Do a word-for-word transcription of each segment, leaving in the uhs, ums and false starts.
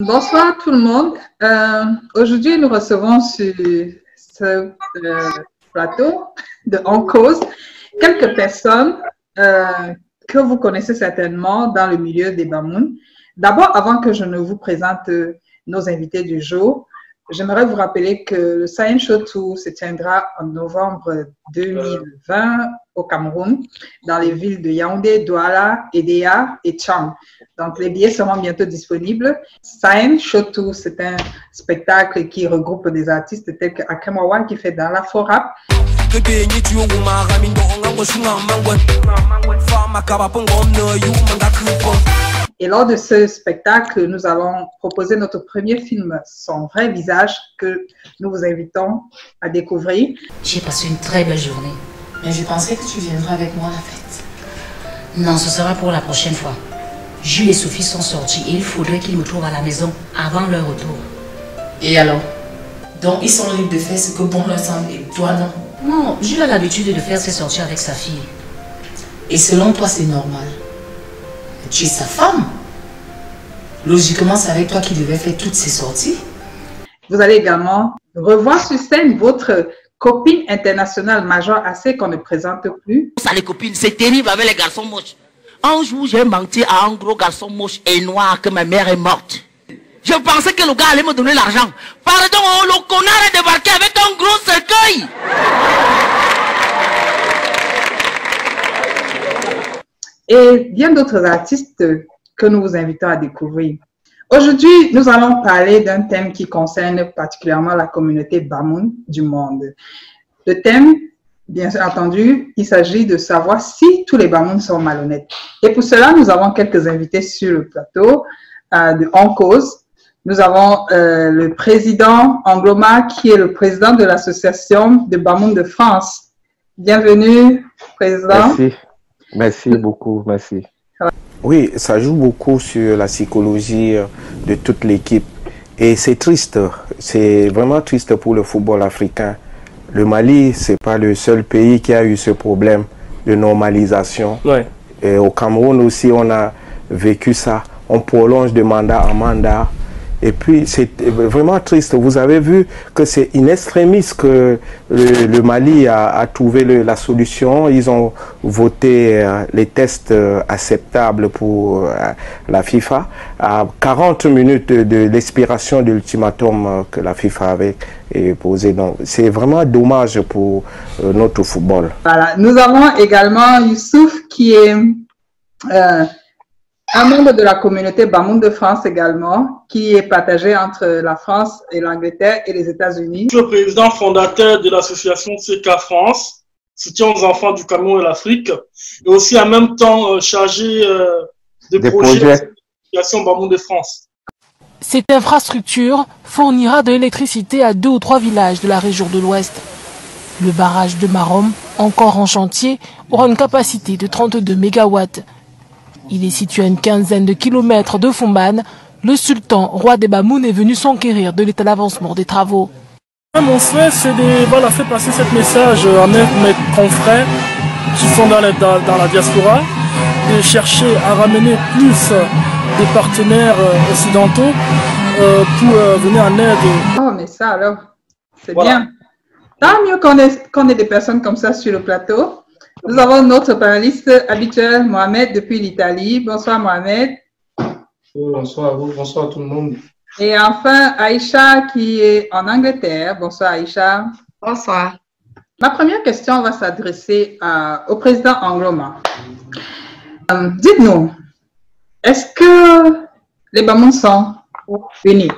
Bonsoir tout le monde. Euh, Aujourd'hui, nous recevons sur ce euh, plateau de En Cause quelques personnes euh, que vous connaissez certainement dans le milieu des Bamoun. D'abord, avant que je ne vous présente nos invités du jour, j'aimerais vous rappeler que le Saïn Shotou se tiendra en novembre deux mille vingt au Cameroun, dans les villes de Yaoundé, Douala, Edea et Tchang. Donc, les billets seront bientôt disponibles. Saïn Shotou, c'est un spectacle qui regroupe des artistes tels que Akamawa qui fait dans la forap. Et lors de ce spectacle, nous allons proposer notre premier film, Son vrai visage, que nous vous invitons à découvrir. J'ai passé une très belle journée. Mais je pensais que tu viendrais avec moi à la fête. Non, ce sera pour la prochaine fois. Jules et Sophie sont sortis et il faudrait qu'ils me trouvent à la maison avant leur retour. Et alors? Donc ils sont libres de faire ce que bon leur semble et toi non? Non, Jules a l'habitude de faire ses sorties avec sa fille. Et selon toi, c'est normal? Tu es sa femme. Logiquement, c'est avec toi qu'il devait faire toutes ses sorties. Vous allez également revoir sur scène votre copine internationale majeure assez qu'on ne présente plus. Ça, les copines, c'est terrible avec les garçons moches. Un jour, j'ai menti à un gros garçon moche et noir que ma mère est morte. Je pensais que le gars allait me donner l'argent. Pardon, oh, le connard est débarqué avec un gros cercueil. Et bien d'autres artistes que nous vous invitons à découvrir. Aujourd'hui, nous allons parler d'un thème qui concerne particulièrement la communauté Bamoun du monde. Le thème, bien entendu, il s'agit de savoir si tous les Bamoun sont malhonnêtes. Et pour cela, nous avons quelques invités sur le plateau euh, de En Cause. Nous avons euh, le président Angloma, qui est le président de l'association de Bamoun de France. Bienvenue, président. Merci. Merci beaucoup, merci. Oui, ça joue beaucoup sur la psychologie de toute l'équipe. Et c'est triste, c'est vraiment triste pour le football africain. Le Mali, c'est pas le seul pays qui a eu ce problème de normalisation. Ouais. Et au Cameroun aussi, on a vécu ça. On prolonge de mandat en mandat. Et puis, c'est vraiment triste. Vous avez vu que c'est in extremis que le, le Mali a, a trouvé le, la solution. Ils ont voté euh, les tests euh, acceptables pour euh, la FIFA à quarante minutes de, de l'expiration de l'ultimatum euh, que la FIFA avait et posé. Donc, c'est vraiment dommage pour euh, notre football. Voilà. Nous avons également Youssouf qui est... Euh, un membre de la communauté Bamoun de France également, qui est partagé entre la France et l'Angleterre et les États-Unis. Je suis le président fondateur de l'association C K France, soutien aux enfants du Cameroun et l'Afrique, et aussi en même temps euh, chargé euh, de des projets, projets. de l'association Bamoun de France. Cette infrastructure fournira de l'électricité à deux ou trois villages de la région de l'Ouest. Le barrage de Marom, encore en chantier, aura une capacité de trente-deux mégawatts. Il est situé à une quinzaine de kilomètres de Foumban. Le sultan, roi des Bamoun, est venu s'enquérir de l'état d'avancement des travaux. Mon souhait, c'est de voilà, faire passer ce message à mes confrères qui sont dans la, dans la diaspora, de chercher à ramener plus des partenaires occidentaux euh, pour euh, venir en aide. Oh, mais ça alors, c'est voilà. Bien. Tant mieux qu'on ait, qu'on ait des personnes comme ça sur le plateau. Nous avons notre panéliste habituel, Mohamed, depuis l'Italie. Bonsoir, Mohamed. Bonsoir à vous, bonsoir à tout le monde. Et enfin, Aïcha, qui est en Angleterre. Bonsoir, Aïcha. Bonsoir. Ma première question va s'adresser au président Angloma. Um, Dites-nous, est-ce que les Bamoun sont unis?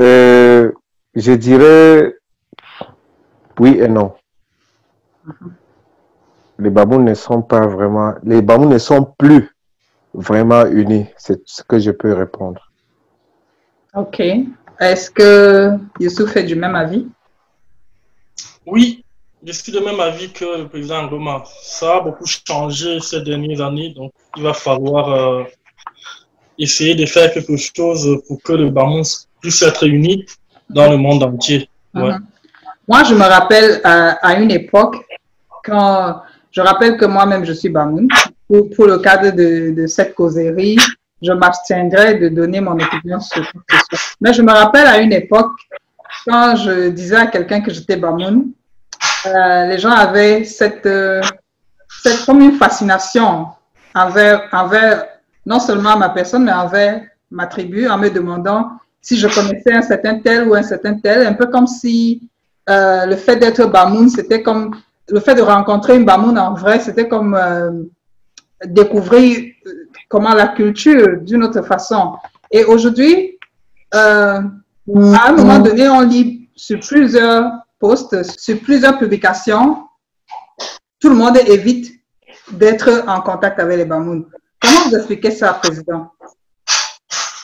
euh, Je dirais oui et non. Mm-hmm. Les Bamoun ne sont pas vraiment, les Bamoun ne sont plus vraiment unis. C'est ce que je peux répondre. Ok. Est-ce que Youssouf est du même avis? Oui, je suis de même avis que le président Angloma. Ça a beaucoup changé ces dernières années, donc il va falloir euh, essayer de faire quelque chose pour que le Bamoun puisse être uni dans le monde entier. Ouais. Mm-hmm. Moi, je me rappelle euh, à une époque quand... Je rappelle que moi-même, je suis Bamoun. Pour, pour le cadre de, de cette causerie, je m'abstiendrai de donner mon opinion sur quoi que ce soit. Mais je me rappelle à une époque, quand je disais à quelqu'un que j'étais Bamoun, euh, les gens avaient cette, euh, cette comme une fascination envers, envers non seulement ma personne, mais envers ma tribu, en me demandant si je connaissais un certain tel ou un certain tel, un peu comme si euh, le fait d'être Bamoun, c'était comme le fait de rencontrer une Bamoun en vrai, c'était comme euh, découvrir comment la culture d'une autre façon. Et aujourd'hui, euh, à un moment donné, on lit sur plusieurs posts, sur plusieurs publications, tout le monde évite d'être en contact avec les Bamoun. Comment vous expliquez ça, Président?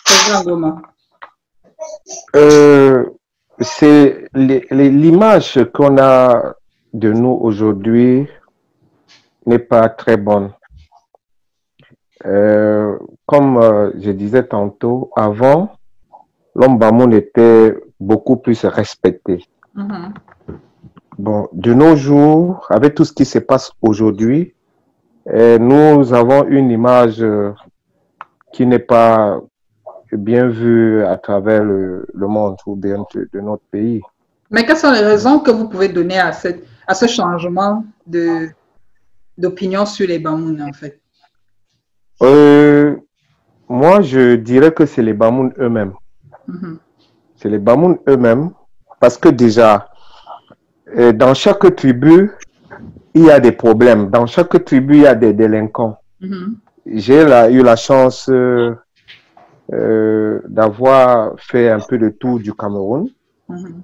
Président Angloma. Euh, c'est l'image qu'on a de nous aujourd'hui n'est pas très bonne. Euh, comme euh, je disais tantôt, avant, l'homme Bamoun était beaucoup plus respecté. Mm-hmm. Bon, de nos jours, avec tout ce qui se passe aujourd'hui, euh, nous avons une image euh, qui n'est pas bien vue à travers le, le monde ou bien de, de notre pays. Mais quelles sont les raisons que vous pouvez donner à, cette, à ce changement de, d'opinion sur les Bamoun, en fait? Euh, moi, je dirais que c'est les Bamoun eux-mêmes. Mm-hmm. C'est les Bamoun eux-mêmes parce que déjà, euh, dans chaque tribu, il y a des problèmes. Dans chaque tribu, il y a des délinquants. Mm-hmm. J'ai eu la chance euh, euh, d'avoir fait un peu le tour du Cameroun. Mm-hmm.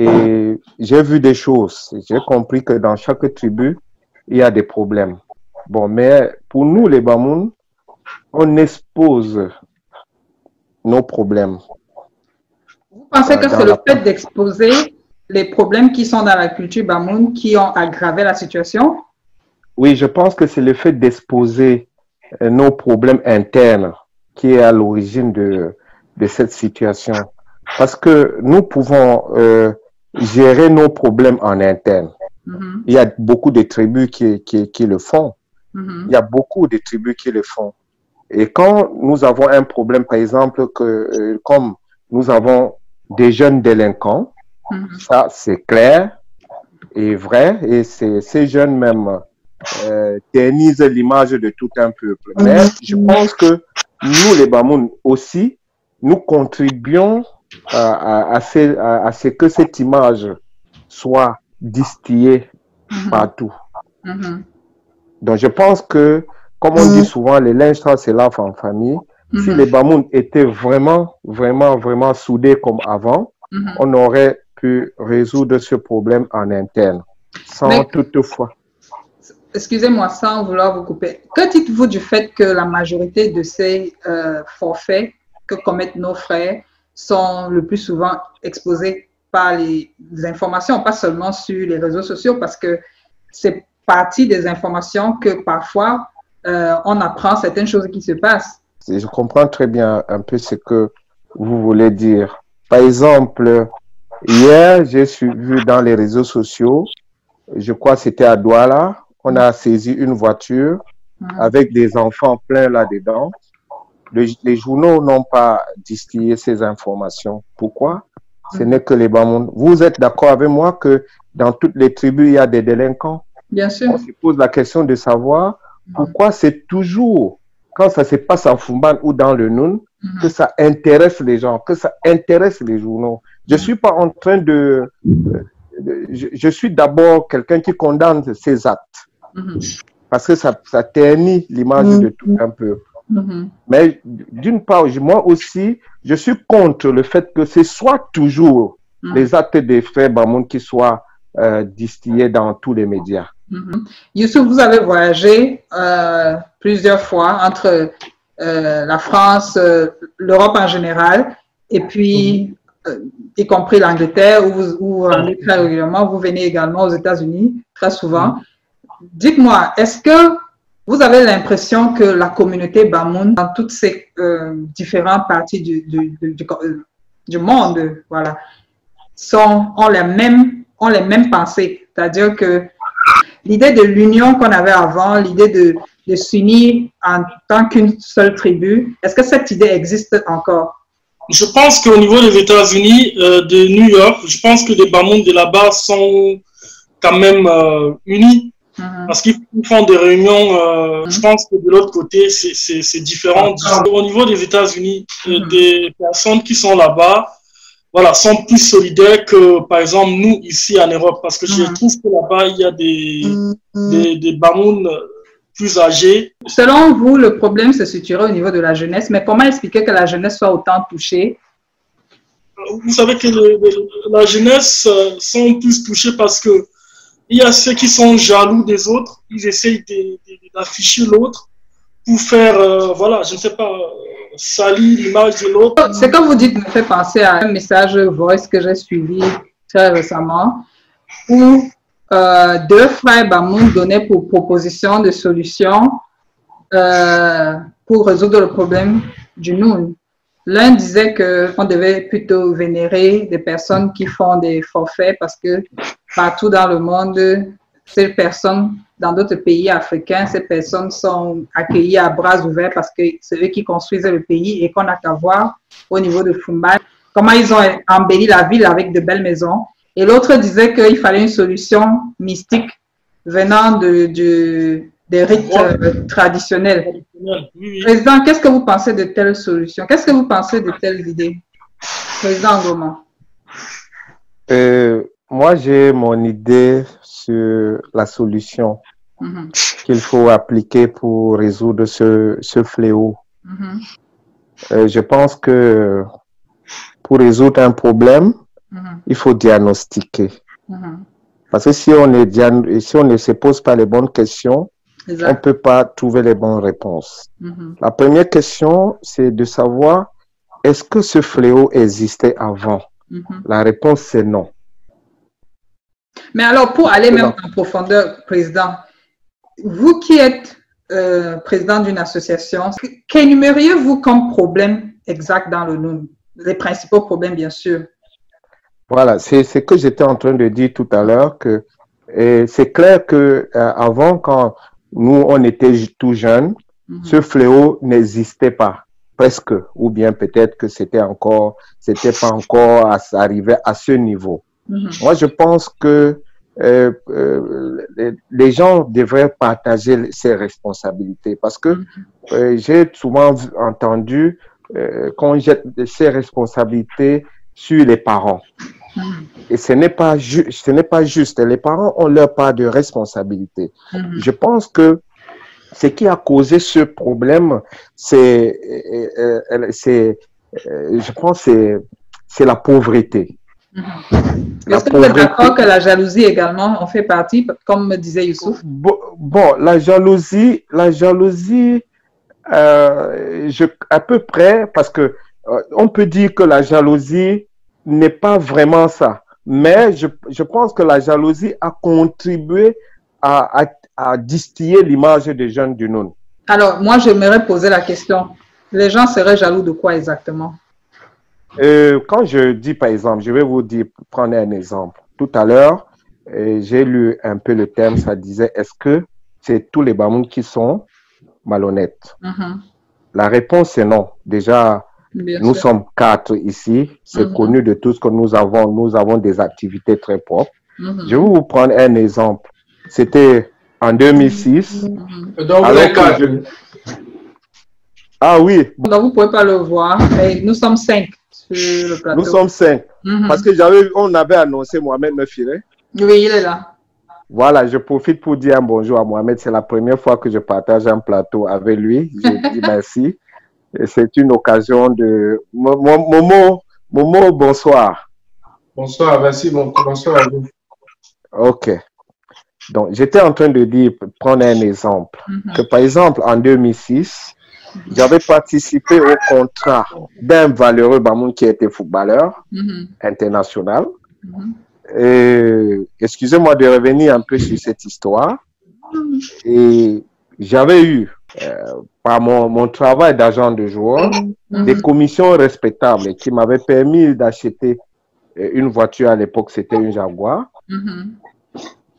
Et j'ai vu des choses. J'ai compris que dans chaque tribu, il y a des problèmes. Bon, mais pour nous, les Bamoun, on expose nos problèmes. Vous pensez que c'est le fait d'exposer les problèmes qui sont dans la culture Bamoun qui ont aggravé la situation? Oui, je pense que c'est le fait d'exposer nos problèmes internes qui est à l'origine de, de cette situation. Parce que nous pouvons euh, gérer nos problèmes en interne. Mm-hmm. Il y a beaucoup de tribus qui, qui, qui le font. Mm-hmm. Il y a beaucoup de tribus qui le font. Et quand nous avons un problème, par exemple, que, euh, comme nous avons des jeunes délinquants, mm-hmm. ça c'est clair et vrai, et ces jeunes même euh, dénisent l'image de tout un peuple. Mm-hmm. Mais je pense que nous, les Bamoun aussi, nous contribuons à, à, à, ces, à, à ce que cette image soit distillée mm-hmm. partout. Mm-hmm. Donc, je pense que, comme on mmh. dit souvent, les linges, c'est l'enfant en famille. Mmh. Si les Bamoun étaient vraiment, vraiment, vraiment soudés comme avant, mmh. on aurait pu résoudre ce problème en interne, sans Mais, toutefois. Excusez-moi, sans vouloir vous couper. Que dites-vous du fait que la majorité de ces euh, forfaits que commettent nos frères sont le plus souvent exposés par les, les informations, pas seulement sur les réseaux sociaux, parce que c'est partie des informations que parfois euh, on apprend certaines choses qui se passent. Je comprends très bien un peu ce que vous voulez dire. Par exemple, hier, j'ai suivi dans les réseaux sociaux, je crois que c'était à Douala, on a saisi une voiture mmh. avec des enfants pleins là-dedans. Le, les journaux n'ont pas distillé ces informations. Pourquoi? Mmh. Ce n'est que les Bamoun. Vous êtes d'accord avec moi que dans toutes les tribus, il y a des délinquants? Bien sûr. On se pose la question de savoir pourquoi mmh. c'est toujours, quand ça se passe en Foumban ou dans le Noun, mmh. que ça intéresse les gens, que ça intéresse les journaux. Je ne suis pas en train de... de je, je suis d'abord quelqu'un qui condamne ces actes, mmh. parce que ça, ça ternit l'image mmh. de tout un peuple. Mmh. Mais d'une part, moi aussi, je suis contre le fait que ce soit toujours mmh. les actes des frères Bamoun qui soient Euh, distillé dans tous les médias. Mm-hmm. Youssouf, vous avez voyagé euh, plusieurs fois entre euh, la France, euh, l'Europe en général, et puis, mm-hmm. euh, y compris l'Angleterre, où vous où vous allez très régulièrement, vous venez également aux États-Unis très souvent. Mm-hmm. Dites-moi, est-ce que vous avez l'impression que la communauté Bamoun, dans toutes ces euh, différentes parties du, du, du, du, du monde, voilà, sont, ont les mêmes ont les mêmes pensées, c'est-à-dire que l'idée de l'union qu'on avait avant, l'idée de, de s'unir en tant qu'une seule tribu. Est-ce que cette idée existe encore? Je pense qu'au niveau des États-Unis, euh, de New York, je pense que les Bamoun de là-bas sont quand même euh, unis. Mm-hmm. Parce qu'ils font des réunions, euh, mm-hmm. je pense que de l'autre côté, c'est différent. Mm-hmm. Au niveau des États-Unis, euh, mm-hmm. des personnes qui sont là-bas voilà, sont plus solidaires que, par exemple, nous, ici en Europe. Parce que mm-hmm. je trouve que là-bas, il y a des, mm-hmm. des, des Bamoun plus âgés. Selon vous, le problème se situerait au niveau de la jeunesse, mais comment expliquer que la jeunesse soit autant touchée? Vous savez que le, le, la jeunesse euh, sont plus touchés parce que il y a ceux qui sont jaloux des autres, ils essayent d'afficher l'autre pour faire, euh, voilà, je ne sais pas, salir l'image de l'autre. Ce que vous dites me fait penser à un message voice que j'ai suivi très récemment, où euh, deux frères Bamoun donnaient pour proposition de solution euh, pour résoudre le problème du Noun. L'un disait qu'on devait plutôt vénérer des personnes qui font des forfaits parce que partout dans le monde, ces personnes, dans d'autres pays africains, ces personnes sont accueillies à bras ouverts parce que c'est eux qui construisent le pays et qu'on a qu'à voir au niveau de Foumban comment ils ont embelli la ville avec de belles maisons. Et l'autre disait qu'il fallait une solution mystique venant de, de, des rites euh, traditionnels. Président, qu'est-ce que vous pensez de telles solutions? Qu'est-ce que vous pensez de telles idées? Président Angloma. Euh... Moi, j'ai mon idée sur la solution mm-hmm. qu'il faut appliquer pour résoudre ce, ce fléau. Mm-hmm. euh, je pense que pour résoudre un problème, mm-hmm. il faut diagnostiquer. Mm-hmm. Parce que si on, est, si on ne se pose pas les bonnes questions, exact. On ne peut pas trouver les bonnes réponses. Mm-hmm. La première question, c'est de savoir, est-ce que ce fléau existait avant? Mm-hmm. La réponse, c'est non. Mais alors, pour aller même en profondeur, Président, vous qui êtes euh, président d'une association, qu'énumériez-vous comme problème exact dans le Noun? Les principaux problèmes, bien sûr. Voilà, c'est ce que j'étais en train de dire tout à l'heure, que c'est clair qu'avant, euh, quand nous, on était tout jeunes, mm-hmm. ce fléau n'existait pas, presque, ou bien peut-être que c'était encore, c'était pas encore à, arrivé à ce niveau. Mm-hmm. Moi, je pense que euh, euh, les, les gens devraient partager ces responsabilités parce que mm-hmm. euh, j'ai souvent entendu euh, qu'on jette ces responsabilités sur les parents. Mm-hmm. Et ce n'est pas, ju ce n'est pas juste. Les parents ont leur part de responsabilité. Mm-hmm. Je pense que ce qui a causé ce problème, c'est, euh, euh, euh, je pense, c'est c'est la pauvreté. Est-ce que vous êtes d'accord que la jalousie également en fait partie, comme me disait Youssouf? Bon, bon la jalousie, la jalousie, euh, je, à peu près, parce que euh, on peut dire que la jalousie n'est pas vraiment ça, mais je, je pense que la jalousie a contribué à, à, à distiller l'image des jeunes du Noun. Alors, moi, j'aimerais poser la question. Les gens seraient jaloux de quoi exactement? Euh, quand je dis, par exemple, je vais vous dire, prendre un exemple. Tout à l'heure, euh, j'ai lu un peu le thème, ça disait, est-ce que c'est tous les Bamoun qui sont malhonnêtes? Mm-hmm. La réponse est non. Déjà, bien nous sûr. Sommes quatre ici, c'est mm-hmm. connu de tous que nous avons, nous avons des activités très propres. Mm-hmm. Je vais vous prendre un exemple. C'était en deux mille six. Mm-hmm. Donc, alors que je... Ah oui. Donc, vous ne pouvez pas le voir, mais nous sommes cinq. Nous sommes cinq. Mm-hmm. Parce que j'avais, on avait annoncé Mohamed me firait. Oui, il est là. Voilà, je profite pour dire un bonjour à Mohamed. C'est la première fois que je partage un plateau avec lui. Je dis merci. C'est une occasion de... Momo, Momo, bonsoir. Bonsoir, merci. Bonsoir à vous. OK. Donc, j'étais en train de dire, prendre un exemple. Mm-hmm. Que par exemple, en deux mille six... J'avais participé au contrat d'un valeureux Bamoun qui était footballeur mm-hmm. international. Mm-hmm. Excusez-moi de revenir un peu sur cette histoire. Et j'avais eu, euh, par mon, mon travail d'agent de joueur, mm-hmm. des commissions respectables qui m'avaient permis d'acheter une voiture. À l'époque, c'était une Jaguar. Mm-hmm.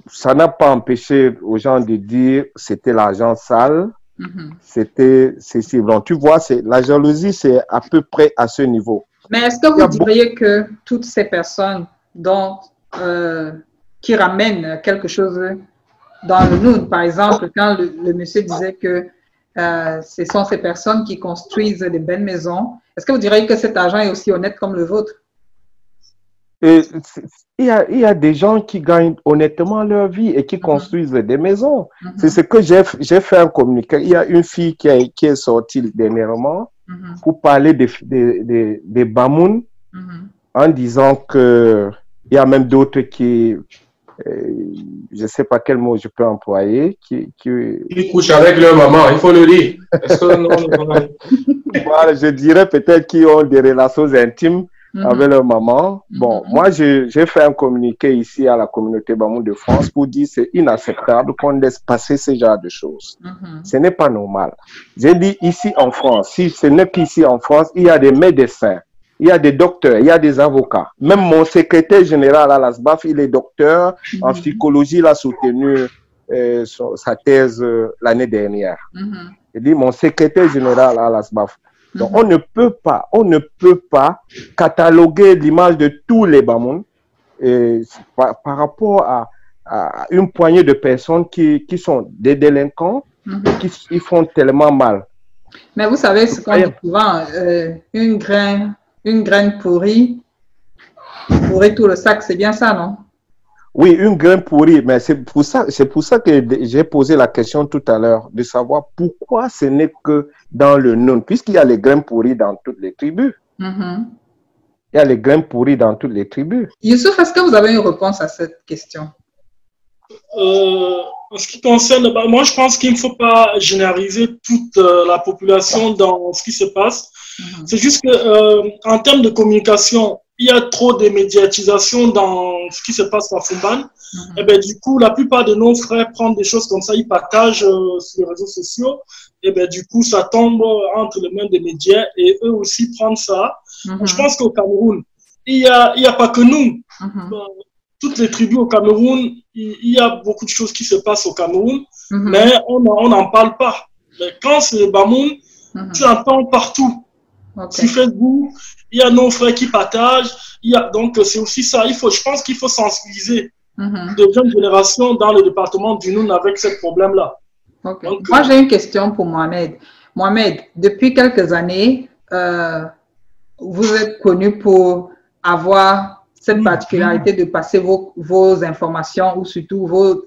ça n'a pas empêché aux gens de dire c'était l'argent sale, mm-hmm. c'était ceci. Bon, tu vois, la jalousie, c'est à peu près à ce niveau. Mais est-ce que vous diriez beaucoup... que toutes ces personnes dont, euh, qui ramènent quelque chose dans le Noun, par exemple, quand le, le monsieur disait que euh, ce sont ces personnes qui construisent des belles maisons, est-ce que vous diriez que cet argent est aussi honnête comme le vôtre? Et il y a, il y a des gens qui gagnent honnêtement leur vie et qui mm-hmm. construisent des maisons. Mm-hmm. C'est ce que j'ai fait un communiqué. Il y a une fille qui, a, qui est sortie dernièrement mm-hmm. pour parler des de, de, de Bamoun mm-hmm. en disant que il y a même d'autres qui, euh, je ne sais pas quel mot je peux employer, qui... qui... Ils couchent avec leur maman, il faut le dire. Est-ce que non, non. Voilà, je dirais peut-être qu'ils ont des relations intimes Mm-hmm. avec leur maman. Bon, mm-hmm. moi, j'ai fait un communiqué ici à la communauté Bamoun de France pour dire que c'est inacceptable qu'on laisse passer ce genre de choses. Mm-hmm. Ce n'est pas normal. J'ai dit ici en France, si ce n'est qu'ici en France, il y a des médecins, il y a des docteurs, il y a des avocats. Même mon secrétaire général à l'A S B A F, il est docteur mm-hmm. en psychologie, il a soutenu euh, sa thèse euh, l'année dernière. Mm-hmm. Il dit, mon secrétaire général à l'A S B A F, donc, on ne peut pas, on ne peut pas cataloguer l'image de tous les Bamoun et, par, par rapport à, à une poignée de personnes qui, qui sont des délinquants mm-hmm. et qui ils font tellement mal. Mais vous savez, ce qu'on dit souvent, euh, une, graine, une graine pourrie, pourrit tout le sac, c'est bien ça, non? Oui, une graine pourrie, mais c'est pour ça, c'est pour ça que j'ai posé la question tout à l'heure, de savoir pourquoi ce n'est que dans le Noun, puisqu'il y a les graines pourries dans toutes les tribus. Mm-hmm. Il y a les graines pourries dans toutes les tribus. Youssouf, est-ce que vous avez une réponse à cette question? Euh, en ce qui concerne, bah, moi je pense qu'il ne faut pas généraliser toute euh, la population dans ce qui se passe. Mm-hmm. C'est juste que, euh, en termes de communication, il y a trop de médiatisation dans ce qui se passe à Foumban. Mm-hmm. Et ben du coup, la plupart de nos frères prennent des choses comme ça, ils partagent euh, sur les réseaux sociaux. Et ben du coup, ça tombe entre les mains des médias et eux aussi prennent ça. Mm-hmm. Je pense qu'au Cameroun, il y a, il y a pas que nous. Mm-hmm. ben, toutes les tribus au Cameroun, il, il y a beaucoup de choses qui se passent au Cameroun, mm-hmm. mais on on n'en parle pas. Mais quand c'est le Bamoun, mm-hmm. tu entends partout. Okay. Sur Facebook, il y a nos frères qui partagent, il y a, donc c'est aussi ça, il faut, je pense qu'il faut sensibiliser mm-hmm. de jeunes générations dans le département du Noun avec ce problème-là. Okay. Moi j'ai une question pour Mohamed. Mohamed, depuis quelques années, euh, vous êtes connu pour avoir cette particularité de passer vos, vos informations ou surtout vos,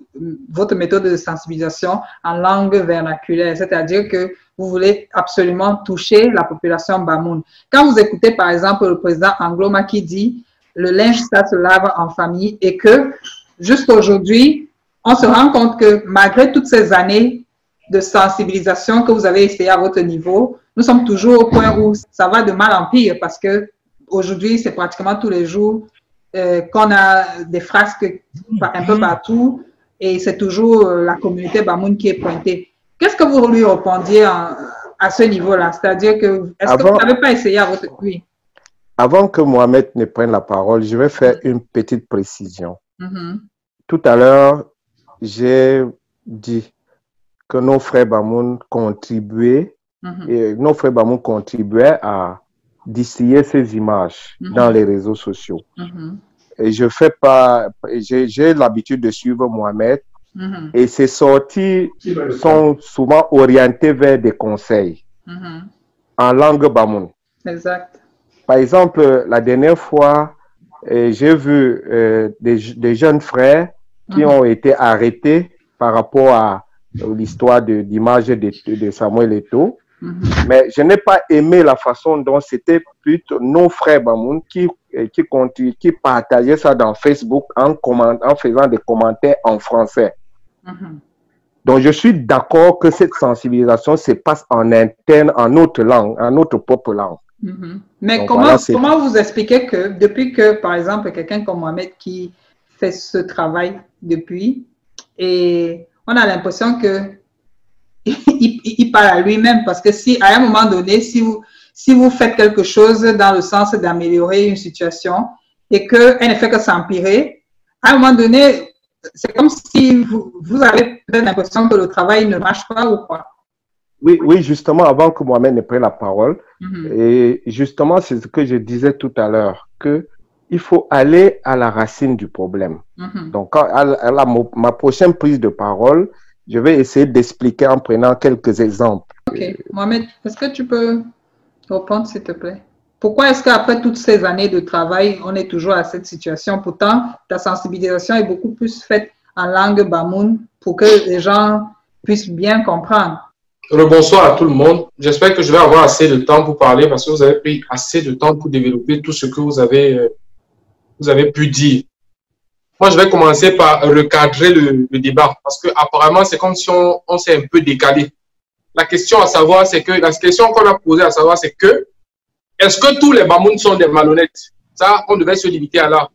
votre méthode de sensibilisation en langue vernaculaire, c'est-à-dire que vous voulez absolument toucher la population Bamoun. Quand vous écoutez, par exemple, le président Angloma qui dit « le linge, ça se lave en famille » et que, juste aujourd'hui, on se rend compte que malgré toutes ces années de sensibilisation que vous avez essayé à votre niveau, nous sommes toujours au point où ça va de mal en pire parce que aujourd'hui, c'est pratiquement tous les jours euh, qu'on a des frasques un peu partout et c'est toujours la communauté Bamoun qui est pointée. Qu'est-ce que vous lui répondiez à ce niveau-là? C'est-à-dire que, est-ce que vous n'avez pas essayé à votre... Oui. Avant que Mohamed ne prenne la parole, je vais faire une petite précision. Mm-hmm. Tout à l'heure, j'ai dit que nos frères Bamoun contribuaient, mm-hmm. et nos frères Bamoun contribuaient à distiller ces images mm-hmm. dans les réseaux sociaux. Mm-hmm. Et je fais pas... J'ai l'habitude de suivre Mohamed. Mm-hmm. Et ces sorties sont souvent orientées vers des conseils mm-hmm. en langue Bamoun. Exact. Par exemple, la dernière fois, j'ai vu euh, des, des jeunes frères qui mm-hmm. ont été arrêtés par rapport à l'histoire de l'image de, de Samuel Eto'o. Mm-hmm. Mais je n'ai pas aimé la façon dont c'était plutôt nos frères Bamoun qui, qui, qui, qui partageaient ça dans Facebook en, comment, en faisant des commentaires en français. Mm-hmm. Donc je suis d'accord que cette sensibilisation se passe en interne, en notre langue, en notre propre langue. Mm-hmm. Mais donc, comment, voilà, comment vous expliquez que depuis que, par exemple, quelqu'un comme Mohamed qui fait ce travail depuis, et on a l'impression que Il, il, il parle à lui-même parce que si à un moment donné, si vous, si vous faites quelque chose dans le sens d'améliorer une situation et qu'elle ne fait que s'empirer, à un moment donné, c'est comme si vous, vous avez l'impression que le travail ne marche pas ou quoi. Oui, oui, justement, avant que Mohamed ne prenne la parole, mm-hmm. et justement, c'est ce que je disais tout à l'heure, qu'il faut aller à la racine du problème. Mm-hmm. Donc, à, à la, ma prochaine prise de parole, je vais essayer d'expliquer en prenant quelques exemples. Ok. Euh, Mohamed, est-ce que tu peux reprendre, s'il te plaît? Pourquoi est-ce qu'après toutes ces années de travail, on est toujours à cette situation? Pourtant, ta sensibilisation est beaucoup plus faite en langue Bamoun pour que les gens puissent bien comprendre. Rebonsoir à tout le monde. J'espère que je vais avoir assez de temps pour parler parce que vous avez pris assez de temps pour développer tout ce que vous avez, euh, vous avez pu dire. Moi, je vais commencer par recadrer le, le débat parce que apparemment, c'est comme si on, on s'est un peu décalé. La question à savoir, c'est que la question qu'on a posée à savoir, c'est que est-ce que tous les Bamouns sont des malhonnêtes? Ça, on devait se limiter à là.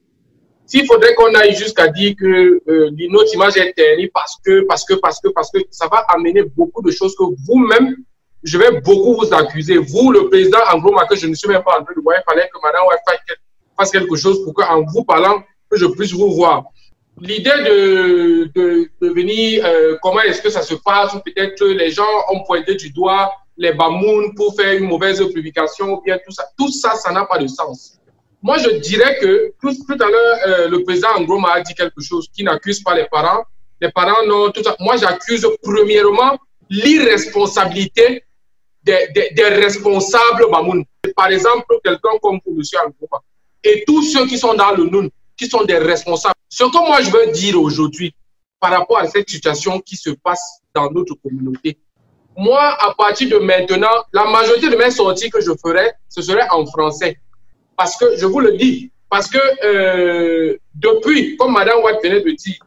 S'il faudrait qu'on aille jusqu'à dire que euh, notre image est ternie parce que, parce que, parce que, parce que, ça va amener beaucoup de choses que vous-même, je vais beaucoup vous accuser. Vous, le président Angloma, que je ne suis même pas en train de voir, il fallait que Madame fasse quelque chose pour qu'en vous parlant, que je puisse vous voir. L'idée de, de, de venir, euh, comment est-ce que ça se passe, ou peut-être que les gens ont pointé du doigt les Bamouns pour faire une mauvaise publication, ou bien tout ça, tout ça, ça n'a pas de sens. Moi, je dirais que tout, tout à l'heure, euh, le président Angloma a dit quelque chose qui n'accuse pas les parents. Les parents, non, tout ça. Moi, j'accuse premièrement l'irresponsabilité des, des, des responsables Bamoun. Par exemple, quelqu'un comme M. Angloma et tous ceux qui sont dans le Noun, qui sont des responsables. Ce que moi, je veux dire aujourd'hui par rapport à cette situation qui se passe dans notre communauté, moi, à partir de maintenant, la majorité de mes sorties que je ferai, ce serait en français. Parce que, je vous le dis, parce que euh, depuis, comme Madame Watt venait de dire,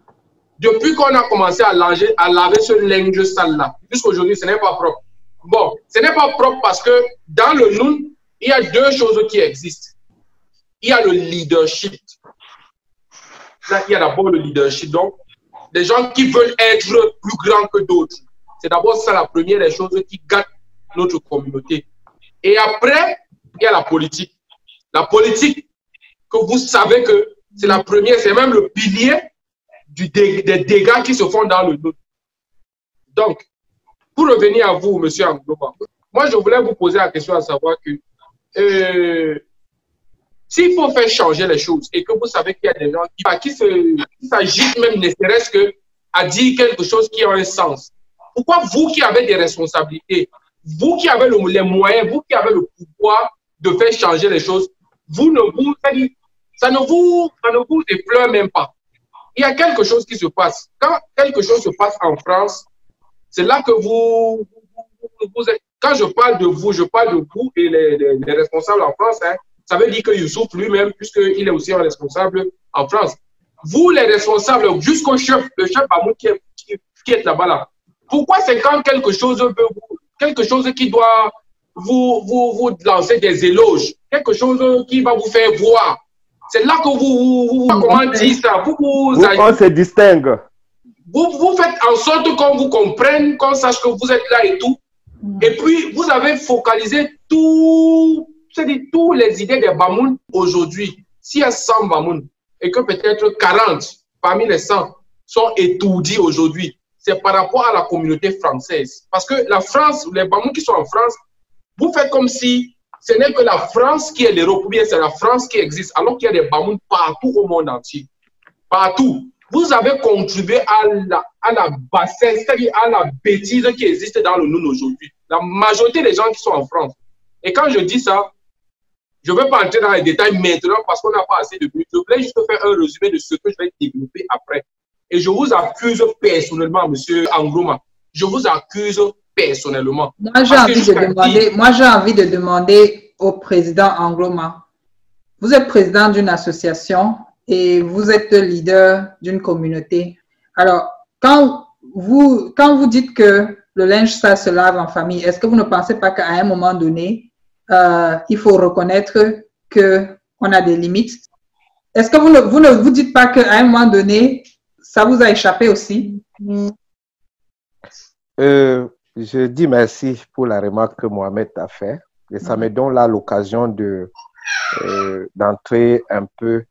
depuis qu'on a commencé à laver, à laver ce linge sale-là, jusqu'aujourd'hui, ce n'est pas propre. Bon, ce n'est pas propre parce que dans le Noun, il y a deux choses qui existent. Il y a le leadership. Là, il y a d'abord le leadership, donc des gens qui veulent être plus grands que d'autres. C'est d'abord ça la première des choses qui gâtent notre communauté. Et après, il y a la politique. La politique, que vous savez que c'est la première, c'est même le pilier du dé, des dégâts qui se font dans le dos. Donc, pour revenir à vous, M. Angloma, moi, je voulais vous poser la question à savoir que euh, s'il faut faire changer les choses et que vous savez qu'il y a des gens qui, à qui s'agitent même ne serait-ce qu'à dire quelque chose qui a un sens, pourquoi vous qui avez des responsabilités, vous qui avez le, les moyens, vous qui avez le pouvoir de faire changer les choses, vous ne vous, ça ne vous, ça ne vous effleure même pas. Il y a quelque chose qui se passe. Quand quelque chose se passe en France, c'est là que vous, vous, vous êtes. Quand je parle de vous, je parle de vous et les, les, les responsables en France. Hein, ça veut dire que Youssouf lui-même, puisqu'il est aussi un responsable en France. Vous, les responsables, jusqu'au chef, le chef Bamoun qui est, qui, qui est là-bas là. Pourquoi c'est quand quelque chose veut vous, quelque chose qui doit Vous, vous, vous lancez des éloges, quelque chose qui va vous faire voir. C'est là que vous, vous, vous comment dire ça, vous, vous, vous on se distingue. Vous, vous faites en sorte qu'on vous comprenne, qu'on sache que vous êtes là et tout. Mm. Et puis, vous avez focalisé tout, c'est-à-dire toutes les idées des Bamoun aujourd'hui. S'il y a cent Bamoun et que peut-être quarante parmi les cent sont étourdis aujourd'hui, c'est par rapport à la communauté française. Parce que la France, les Bamoun qui sont en France, vous faites comme si ce n'est que la France qui est l'Europe, ou bien c'est la France qui existe, alors qu'il y a des Bamouns partout au monde entier. Partout. Vous avez contribué à la, à la bassesse, c'est-à-dire à la bêtise qui existe dans le Noun aujourd'hui. La majorité des gens qui sont en France. Et quand je dis ça, je ne vais pas entrer dans les détails maintenant parce qu'on n'a pas assez de minutes. Je voulais juste faire un résumé de ce que je vais développer après. Et je vous accuse personnellement, M. Angloma, je vous accuse personnellement. Moi, j'ai envie, dire... envie de demander au président Angloma, vous êtes président d'une association et vous êtes le leader d'une communauté. Alors, quand vous, quand vous dites que le linge, ça se lave en famille, est-ce que vous ne pensez pas qu'à un moment donné, euh, il faut reconnaître qu'on a des limites? Est-ce que vous ne, vous ne vous dites pas qu'à un moment donné, ça vous a échappé aussi? Euh... Je dis merci pour la remarque que Mohamed a faite. Et ça me donne là l'occasion de, euh, d'entrer un peu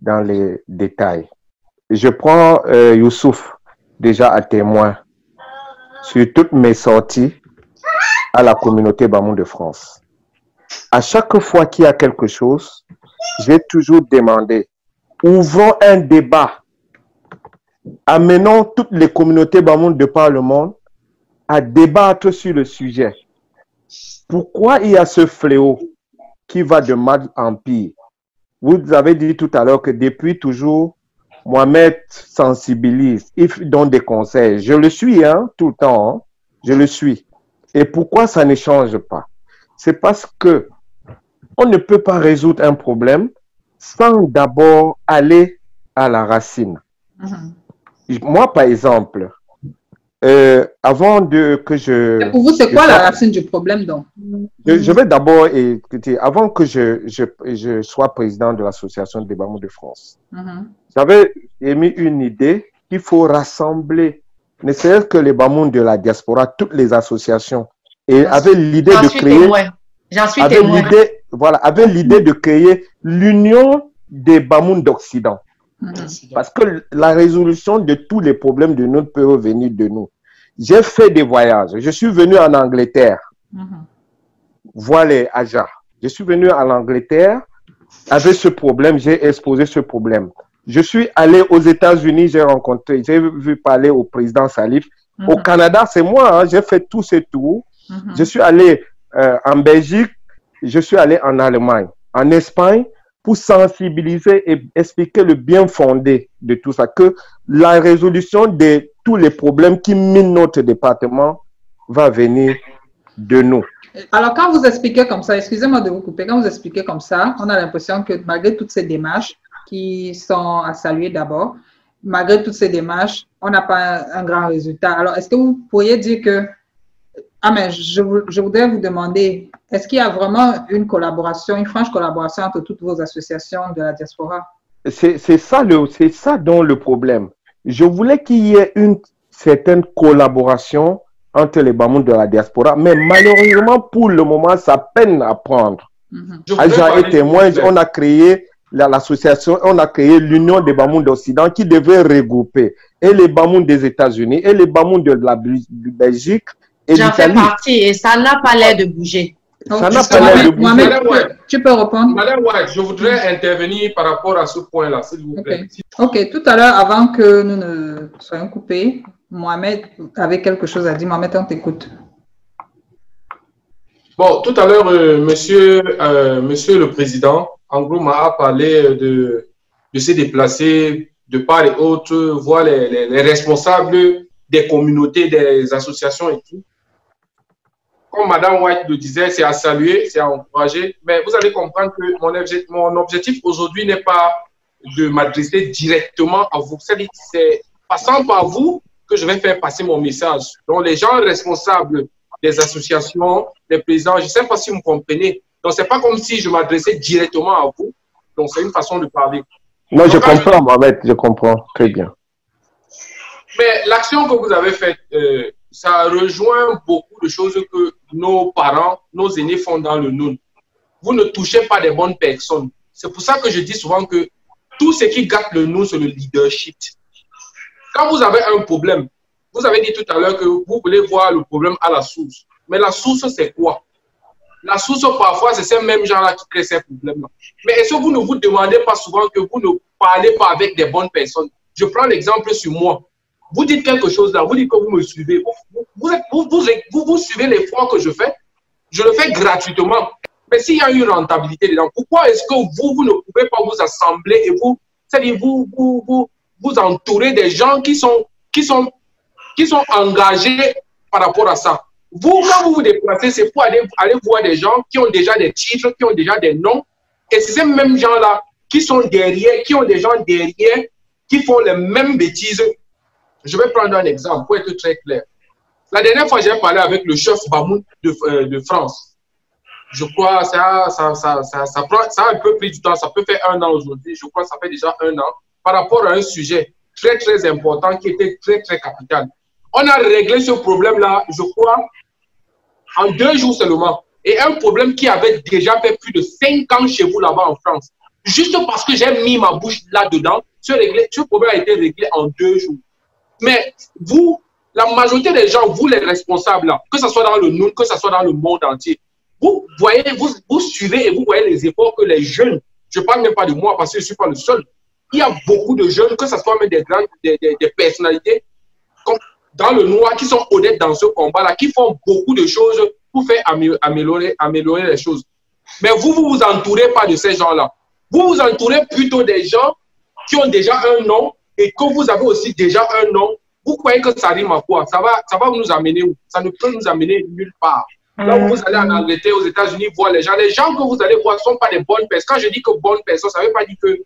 dans les détails. je prends euh, Youssouf déjà à témoin sur toutes mes sorties à la communauté Bamoun de France. À chaque fois qu'il y a quelque chose, j'ai toujours demandé, ouvrons un débat, amenons toutes les communautés Bamoun de par le monde à débattre sur le sujet. Pourquoi il y a ce fléau qui va de mal en pire? Vous avez dit tout à l'heure que depuis toujours, Mohamed sensibilise, il donne des conseils. Je le suis, hein, tout le temps, hein, je le suis. Et pourquoi ça ne change pas? C'est parce que on ne peut pas résoudre un problème sans d'abord aller à la racine. Mm-hmm. Moi, par exemple, euh, avant de que je... Et pour vous, c'est quoi la racine du problème, donc? Je, je vais d'abord écouter, avant que je, je, je sois président de l'association des Bamoun de France, mm-hmm, j'avais émis une idée qu'il faut rassembler, ne serait-ce que les Bamoun de la diaspora, toutes les associations, et avait l'idée de créer... J'en suis témoin. Voilà, avait l'idée de créer l'union des Bamoun d'Occident. Mmh. Parce que la résolution de tous les problèmes de nous peut venir de nous. J'ai fait des voyages. Je suis venu en Angleterre. Mmh. Voir les Aja. Je suis venu en Angleterre avec ce problème. J'ai exposé ce problème. Je suis allé aux États-Unis. J'ai rencontré, j'ai vu parler au président Salif. Mmh. Au Canada, c'est moi. Hein, j'ai fait tous ces tours. Mmh. Je suis allé euh, en Belgique. Je suis allé en Allemagne, en Espagne, pour sensibiliser et expliquer le bien fondé de tout ça, que la résolution de tous les problèmes qui minent notre département va venir de nous. Alors, quand vous expliquez comme ça, excusez-moi de vous couper, quand vous expliquez comme ça, on a l'impression que malgré toutes ces démarches qui sont à saluer d'abord, malgré toutes ces démarches, on n'a pas un grand résultat. Alors, est-ce que vous pourriez dire que... Ah, mais je, je voudrais vous demander, est-ce qu'il y a vraiment une collaboration, une franche collaboration entre toutes vos associations de la diaspora? C'est ça, ça dont le problème. Je voulais qu'il y ait une certaine collaboration entre les Bamoun de la diaspora, mais malheureusement, pour le moment, ça peine à prendre. Mm-hmm. Aïcha est témoin, on a créé l'association, on a créé l'Union des Bamoun d'Occident qui devait regrouper et les Bamoun des États-Unis et les Bamoun de la Belgique. J'en fais partie et ça n'a pas l'air de bouger. Ça n'a pas l'air de bouger. Madame Ouad, tu peux répondre. Madame Ouad, je voudrais intervenir par rapport à ce point-là, s'il vous plaît. Okay. OK, tout à l'heure, avant que nous ne soyons coupés, Mohamed avait quelque chose à dire. Mohamed, on t'écoute. Bon, tout à l'heure, euh, monsieur, euh, monsieur le Président, Angloma a parlé de, de se déplacer de part et autre, voir les, les, les responsables des communautés, des associations et tout. Comme Madame White le disait, c'est à saluer, c'est à encourager. Mais vous allez comprendre que mon objectif, mon objectif aujourd'hui n'est pas de m'adresser directement à vous. C'est passant par vous que je vais faire passer mon message. Donc, les gens responsables des associations, des présidents, je ne sais pas si vous comprenez. Donc, ce n'est pas comme si je m'adressais directement à vous. Donc, c'est une façon de parler. Non, donc, je comprends, je... Mohamed, je comprends très bien. Mais l'action que vous avez faite, euh, ça rejoint beaucoup de choses que nos parents, nos aînés font dans le Noun. Vous ne touchez pas des bonnes personnes. C'est pour ça que je dis souvent que tout ce qui gâte le Noun, c'est le leadership. Quand vous avez un problème, vous avez dit tout à l'heure que vous voulez voir le problème à la source. Mais la source, c'est quoi? La source, parfois, c'est ces mêmes gens-là qui créent ces problèmes-là. Mais est-ce que vous ne vous demandez pas souvent que vous ne parlez pas avec des bonnes personnes? Je prends l'exemple sur moi. Vous dites quelque chose là, vous dites que vous me suivez, vous, vous, vous, vous, vous, vous suivez l'effort que je fais, je le fais gratuitement. Mais s'il y a une rentabilité dedans, pourquoi est-ce que vous, vous ne pouvez pas vous assembler et vous, c'est-à-dire vous, vous, vous, vous entourer des gens qui sont, qui, sont, qui sont engagés par rapport à ça? Vous, quand vous vous déplacez, c'est pour aller, aller voir des gens qui ont déjà des titres, qui ont déjà des noms, et c'est ces mêmes gens-là qui sont derrière, qui ont des gens derrière, qui font les mêmes bêtises. Je vais prendre un exemple pour être très clair. La dernière fois, j'ai parlé avec le chef Bamoun de, euh, de France. Je crois que ça, ça, ça, ça, ça, prend, ça a un peu pris du temps. Ça peut faire un an aujourd'hui. Je crois que ça fait déjà un an. Par rapport à un sujet très, très important qui était très, très capital. On a réglé ce problème-là, je crois, en deux jours seulement. Et un problème qui avait déjà fait plus de cinq ans chez vous là-bas en France. Juste parce que j'ai mis ma bouche là-dedans, Ce, réglé, ce problème a été réglé en deux jours. Mais vous, la majorité des gens, vous les responsables, là, que ce soit dans le Noun, que ce soit dans le monde entier, vous voyez, vous, vous suivez et vous voyez les efforts que les jeunes, je ne parle même pas de moi parce que je ne suis pas le seul, il y a beaucoup de jeunes, que ce soit même des grandes, des, des, des personnalités comme dans le noir, qui sont honnêtes dans ce combat-là, qui font beaucoup de choses pour faire améliorer, améliorer les choses. Mais vous, vous ne vous entourez pas de ces gens-là. Vous vous entourez plutôt des gens qui ont déjà un nom et que vous avez aussi déjà un nom. Vous croyez que ça rime à quoi? Ça va, ça va nous amener où? Ça ne peut nous amener nulle part. Là où vous allez en Angleterre, aux États-Unis, voir les gens, les gens que vous allez voir ne sont pas des bonnes personnes. Quand je dis que bonnes personnes, ça ne veut pas dire que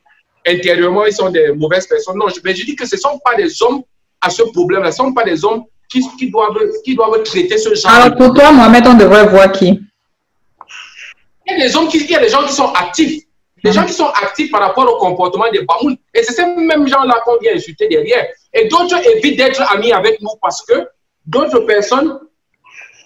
intérieurement, ils sont des mauvaises personnes. Non, je, mais je dis que ce ne sont pas des hommes à ce problème-là. Ce ne sont pas des hommes qui, qui, doivent, qui doivent traiter ce genre. Alors, pour toi, Mohamed, on devrait voir qui? Il y a des hommes qui, il y a des gens qui sont actifs. Des gens qui sont actifs par rapport au comportement des Bamoun. Et c'est ces mêmes gens-là qu'on vient insulter derrière. Et d'autres évitent d'être amis avec nous parce que d'autres personnes,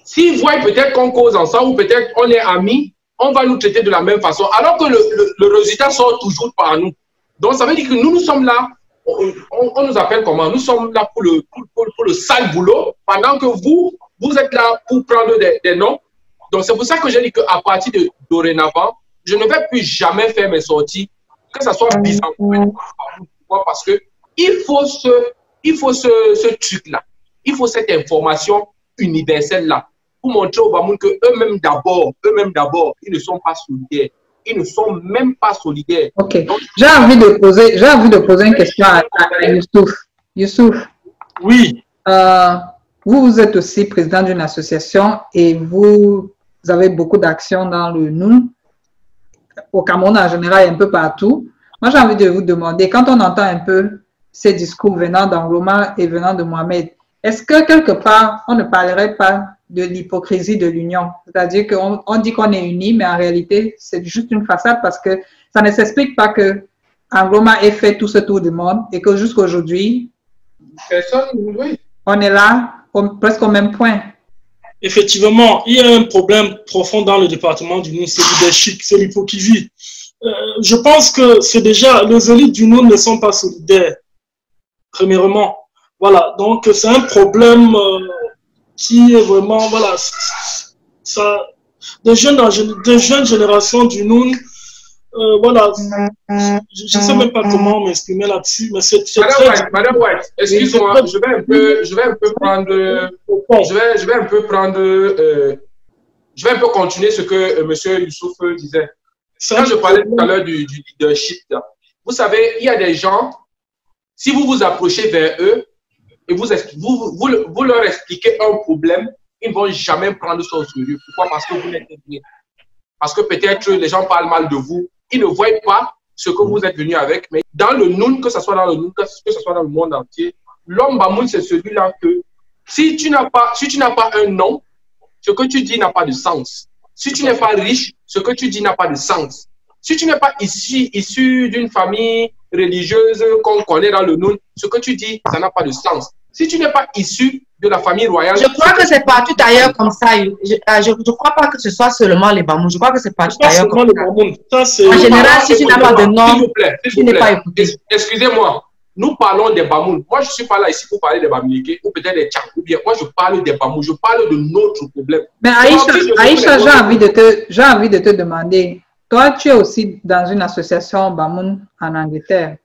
s'ils voient peut-être qu'on cause ensemble ou peut-être qu'on est amis, on va nous traiter de la même façon. Alors que le, le, le résultat sort toujours par nous. Donc ça veut dire que nous, nous sommes là, on, on, on nous appelle comment? Nous sommes là pour le, pour, pour, pour le sale boulot, pendant que vous, vous êtes là pour prendre des, des noms. Donc c'est pour ça que j'ai dit qu'à partir de dorénavant, je ne vais plus jamais faire mes sorties, que ce soit bizarre, parce que il faut ce, il faut ce, ce truc-là, il faut cette information universelle-là, pour montrer aux Bamoun que eux-mêmes d'abord, eux-mêmes d'abord, ils ne sont pas solidaires, ils ne sont même pas solidaires. Ok. J'ai envie de poser, j'ai envie de poser une question à, à Youssouf. Youssouf. Oui. Euh, vous, vous êtes aussi président d'une association et vous, vous avez beaucoup d'actions dans le Noun. Au Cameroun en général et un peu partout. Moi, j'ai envie de vous demander, quand on entend un peu ces discours venant d'Angloma et venant de Mohamed, est-ce que quelque part, on ne parlerait pas de l'hypocrisie de l'union? C'est-à-dire qu'on on dit qu'on est unis, mais en réalité, c'est juste une façade parce que ça ne s'explique pas que Angloma ait fait tout ce tour du monde et que jusqu'à aujourd'hui, oui. On est là au, presque au même point. Effectivement, il y a un problème profond dans le département du Noun, c'est le leadership, c'est l'hypocrisie. Euh, je pense que c'est déjà, les élites du Noun ne sont pas solidaires, premièrement. Voilà, donc c'est un problème euh, qui est vraiment, voilà, ça, des jeunes, des jeunes générations du Noun, euh, voilà, je ne sais même pas comment m'exprimer là-dessus, mais c'est très... Madame White, excusez-moi, je vais un peu, je vais un peu prendre... Bon. Je, vais, je vais un peu prendre, euh, je vais un peu continuer ce que euh, M. Youssouf disait. Quand je parlais tout à l'heure du, du leadership, là, vous savez, il y a des gens, si vous vous approchez vers eux et vous, vous, vous, vous leur expliquez un problème, ils ne vont jamais prendre ça au sérieux. Pourquoi? Parce que vous n'êtes rien. Parce que peut-être les gens parlent mal de vous, ils ne voient pas ce que vous êtes venu avec. Mais dans le Noun, que ce soit dans le Noun, que ce soit dans le monde entier, l'homme Bamoun, c'est celui-là que Si tu n'as pas, si tu n'as pas un nom, ce que tu dis n'a pas de sens. Si tu n'es pas riche, ce que tu dis n'a pas de sens. Si tu n'es pas issu, issu d'une famille religieuse qu'on connaît dans le Noun, ce que tu dis, ça n'a pas de sens. Si tu n'es pas issu de la famille royale... Je crois que c'est partout ailleurs comme ça. Je ne crois pas que ce soit seulement les Bamoun. Je crois que c'est partout ailleurs comme ça. ça en général, si tu n'as pas de nom, tu n'es pas écouté. Excusez-moi. Nous parlons des Bamoun. Moi, je ne suis pas là ici pour parler des Bamileke ou peut-être des Tchak ou bien. Moi, je parle des Bamoun. Je parle de notre problème. Mais Aïcha, j'ai envie de te, envie de te demander. Toi, tu es aussi dans une association Bamoun en Angleterre.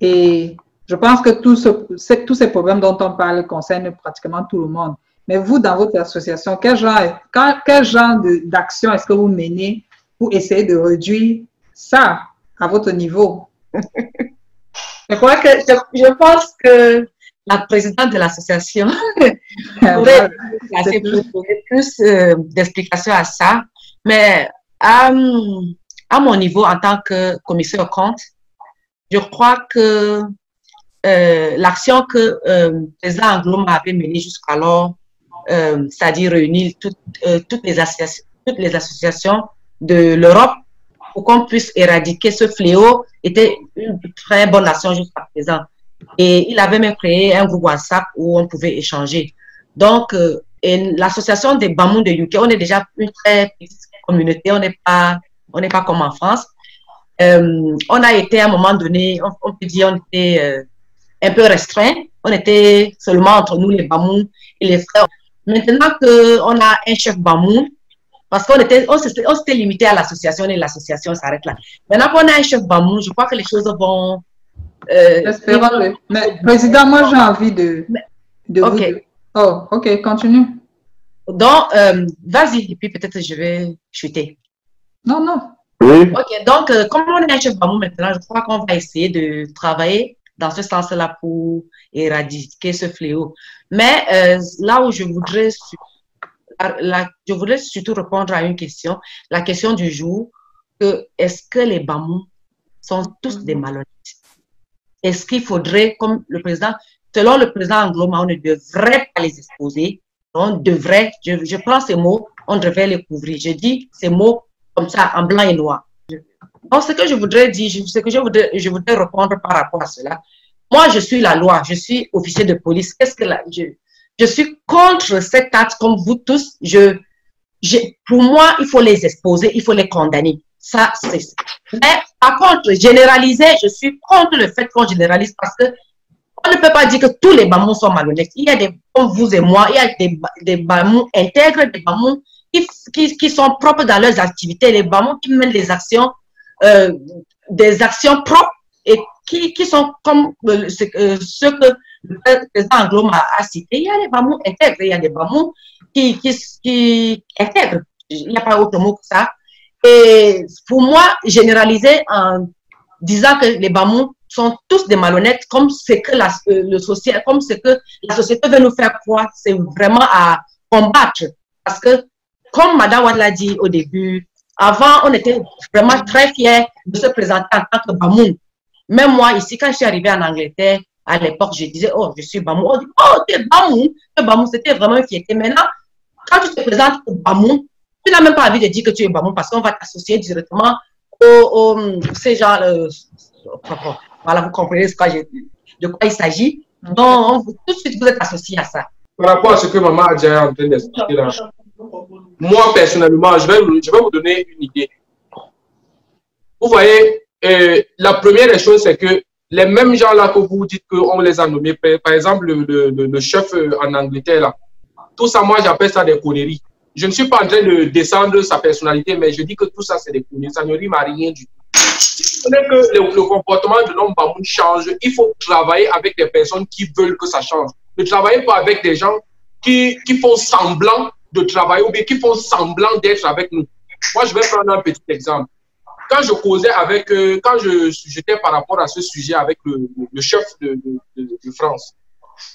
Et je pense que tout ce, tous ces problèmes dont on parle concernent pratiquement tout le monde. Mais vous, dans votre association, quel genre, quel genre d'action est-ce que vous menez pour essayer de réduire ça à votre niveau? Je crois que je, je pense que la présidente de l'association pourrait plus, plus euh, d'explications à ça. Mais euh, à mon niveau, en tant que commissaire aux comptes, je crois que euh, l'action que euh, le président Angloma avait menée jusqu'alors, euh, c'est-à-dire réunir toutes, euh, toutes, les toutes les associations de l'Europe, pour qu'on puisse éradiquer ce fléau, était une très bonne action jusqu'à présent. Et il avait même créé un groupe WhatsApp où on pouvait échanger. Donc, euh, l'association des Bamoun de U K, on est déjà une très petite communauté, on n'est pas, on n'est pas comme en France. euh, on a été à un moment donné, on, on peut dire, on était euh, un peu restreint. On était seulement entre nous, les Bamoun et les frères. Maintenant qu'on a un chef Bamoun, parce qu'on était, on s'était, on s'était limité à l'association et l'association s'arrête là. Maintenant qu'on a un chef Bamoun, je crois que les choses vont... Euh, J'espère que... Mais, Président, moi j'ai envie de... de ok. Vous... Oh, ok, continue. Donc, euh, vas-y, et puis peut-être je vais chuter. Non, non. Oui. Ok, donc, euh, comme on est un chef Bamoun maintenant, je crois qu'on va essayer de travailler dans ce sens-là pour éradiquer ce fléau. Mais euh, là où je voudrais, la, la, je voudrais surtout répondre à une question, la question du jour, que est-ce que les Bamoun sont tous des malhonnêtes? Est-ce qu'il faudrait, comme le président, selon le président Angloma, on ne devrait pas les exposer, on devrait, je, je prends ces mots, on devrait les couvrir. Je dis ces mots comme ça, en blanc et noir. Donc, ce que je voudrais dire, ce que je voudrais, je voudrais répondre par rapport à cela. Moi, je suis la loi, je suis officier de police. Qu'est-ce que la, je, je suis contre ces actes comme vous tous. Je, je, pour moi, il faut les exposer, il faut les condamner. Ça, c'est ça. Mais par contre, généraliser, je suis contre le fait qu'on généralise parce que on ne peut pas dire que tous les Bamoun sont malhonnêtes. Il y a des, comme vous et moi, il y a des, des Bamoun intègres, des Bamoun qui, qui, qui sont propres dans leurs activités, les Bamoun qui mènent des actions Euh, des actions propres et qui, qui sont comme euh, euh, ce que le président Angloma a cité. Il y a des Bamoun intègres, il y a des Bamoun qui, qui, qui intègrent. Il n'y a pas autre mot que ça. Et pour moi, généraliser en disant que les Bamoun sont tous des malhonnêtes, comme c'est que la, euh, le social, comme c'est que la société veut nous faire croire, c'est vraiment à combattre. Parce que, comme Madame Wad l'a dit au début, avant, on était vraiment très fiers de se présenter en tant que Bamoun. Même moi, ici, quand je suis arrivée en Angleterre, à l'époque, je disais, oh, je suis Bamoun. On dit, oh, tu es Bamoun. Le Bamoun, c'était vraiment une fierté. Maintenant, quand tu te présentes au Bamoun, tu n'as même pas envie de dire que tu es Bamoun parce qu'on va t'associer directement aux, aux ces gens. Euh, voilà, vous comprenez ce que je, de quoi il s'agit. Donc, on, tout de suite, vous êtes associé à ça. Par rapport à ce que maman a déjà en train d'expliquer là. Moi, personnellement, je vais, je vais vous donner une idée. Vous voyez, euh, la première des choses, c'est que les mêmes gens-là que vous dites qu'on les a nommés, par exemple, le, le, le chef en Angleterre, là, tout ça, moi, j'appelle ça des conneries. Je ne suis pas en train de descendre sa personnalité, mais je dis que tout ça, c'est des conneries. Ça ne rime à rien du tout. Si vous voulez que le, le comportement de l'homme Bamoun change, il faut travailler avec des personnes qui veulent que ça change. Ne travaillez pas avec des gens qui, qui font semblant de travailler ou bien qui font semblant d'être avec nous. Moi, je vais prendre un petit exemple. Quand je causais avec, euh, quand je j'étais par rapport à ce sujet avec le, le chef de, de, de, de France,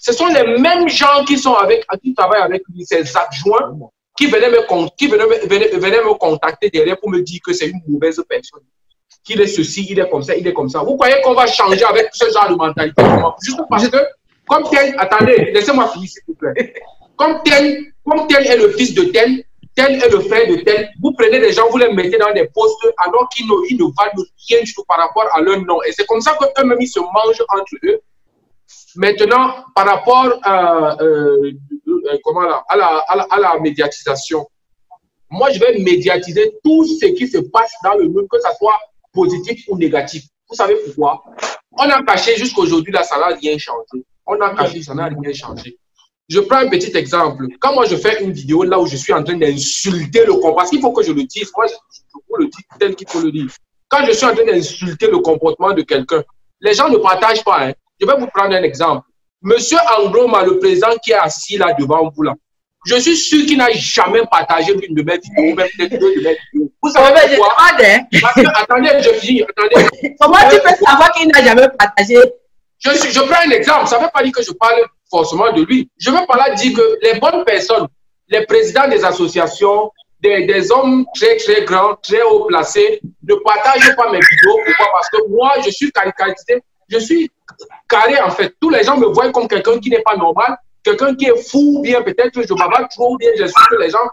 ce sont les mêmes gens qui sont avec, qui travaillent avec lui, ses adjoints, qui venaient me, qui venaient me, venaient, venaient me contacter derrière pour me dire que c'est une mauvaise personne, qu'il est ceci, il est comme ça, il est comme ça. Vous croyez qu'on va changer avec ce genre de mentalité? Juste parce que, comme tel, attendez, laissez-moi finir s'il vous plaît. Comme tel, comme tel est le fils de tel, tel est le frère de tel, vous prenez des gens, vous les mettez dans des postes alors qu'ils ne, ils ne valent rien du tout par rapport à leur nom. Et c'est comme ça qu'eux-mêmes, ils se mangent entre eux. Maintenant, par rapport à, euh, euh, comment là, à, la, à, la, à la médiatisation, moi, je vais médiatiser tout ce qui se passe dans le monde, que ce soit positif ou négatif. Vous savez pourquoi? On a caché jusqu'aujourd'hui, là, ça n'a rien changé. On a caché, ça n'a rien changé. Je prends un petit exemple. Quand moi, je fais une vidéo là où je suis en train d'insulter le comportement, parce qu'il faut que je le dise, moi, je peux le dire tel qu'il faut le dire. Quand je suis en train d'insulter le comportement de quelqu'un, les gens ne partagent pas. Hein. Je vais vous prendre un exemple. Monsieur Angloma, le président qui est assis là devant vous, là, je suis sûr qu'il n'a jamais partagé l'une de mes vidéos, même peut-être deux de mes vidéos. Vous savez pourquoi? Parce que, attendez, je finis. Attendez. Comment tu peux savoir qu'il n'a jamais partagé? Je, suis, je prends un exemple. Ça ne veut pas dire que je parle forcément de lui. Je veux pas là dire que les bonnes personnes, les présidents des associations, des, des hommes très, très grands, très haut placés, ne partagent pas mes vidéos. Pourquoi? Parce que moi, je suis caricaturé, je suis carré en fait. Tous les gens me voient comme quelqu'un qui n'est pas normal, quelqu'un qui est fou, bien peut-être que je m'abat trop, bien j'insulte les gens.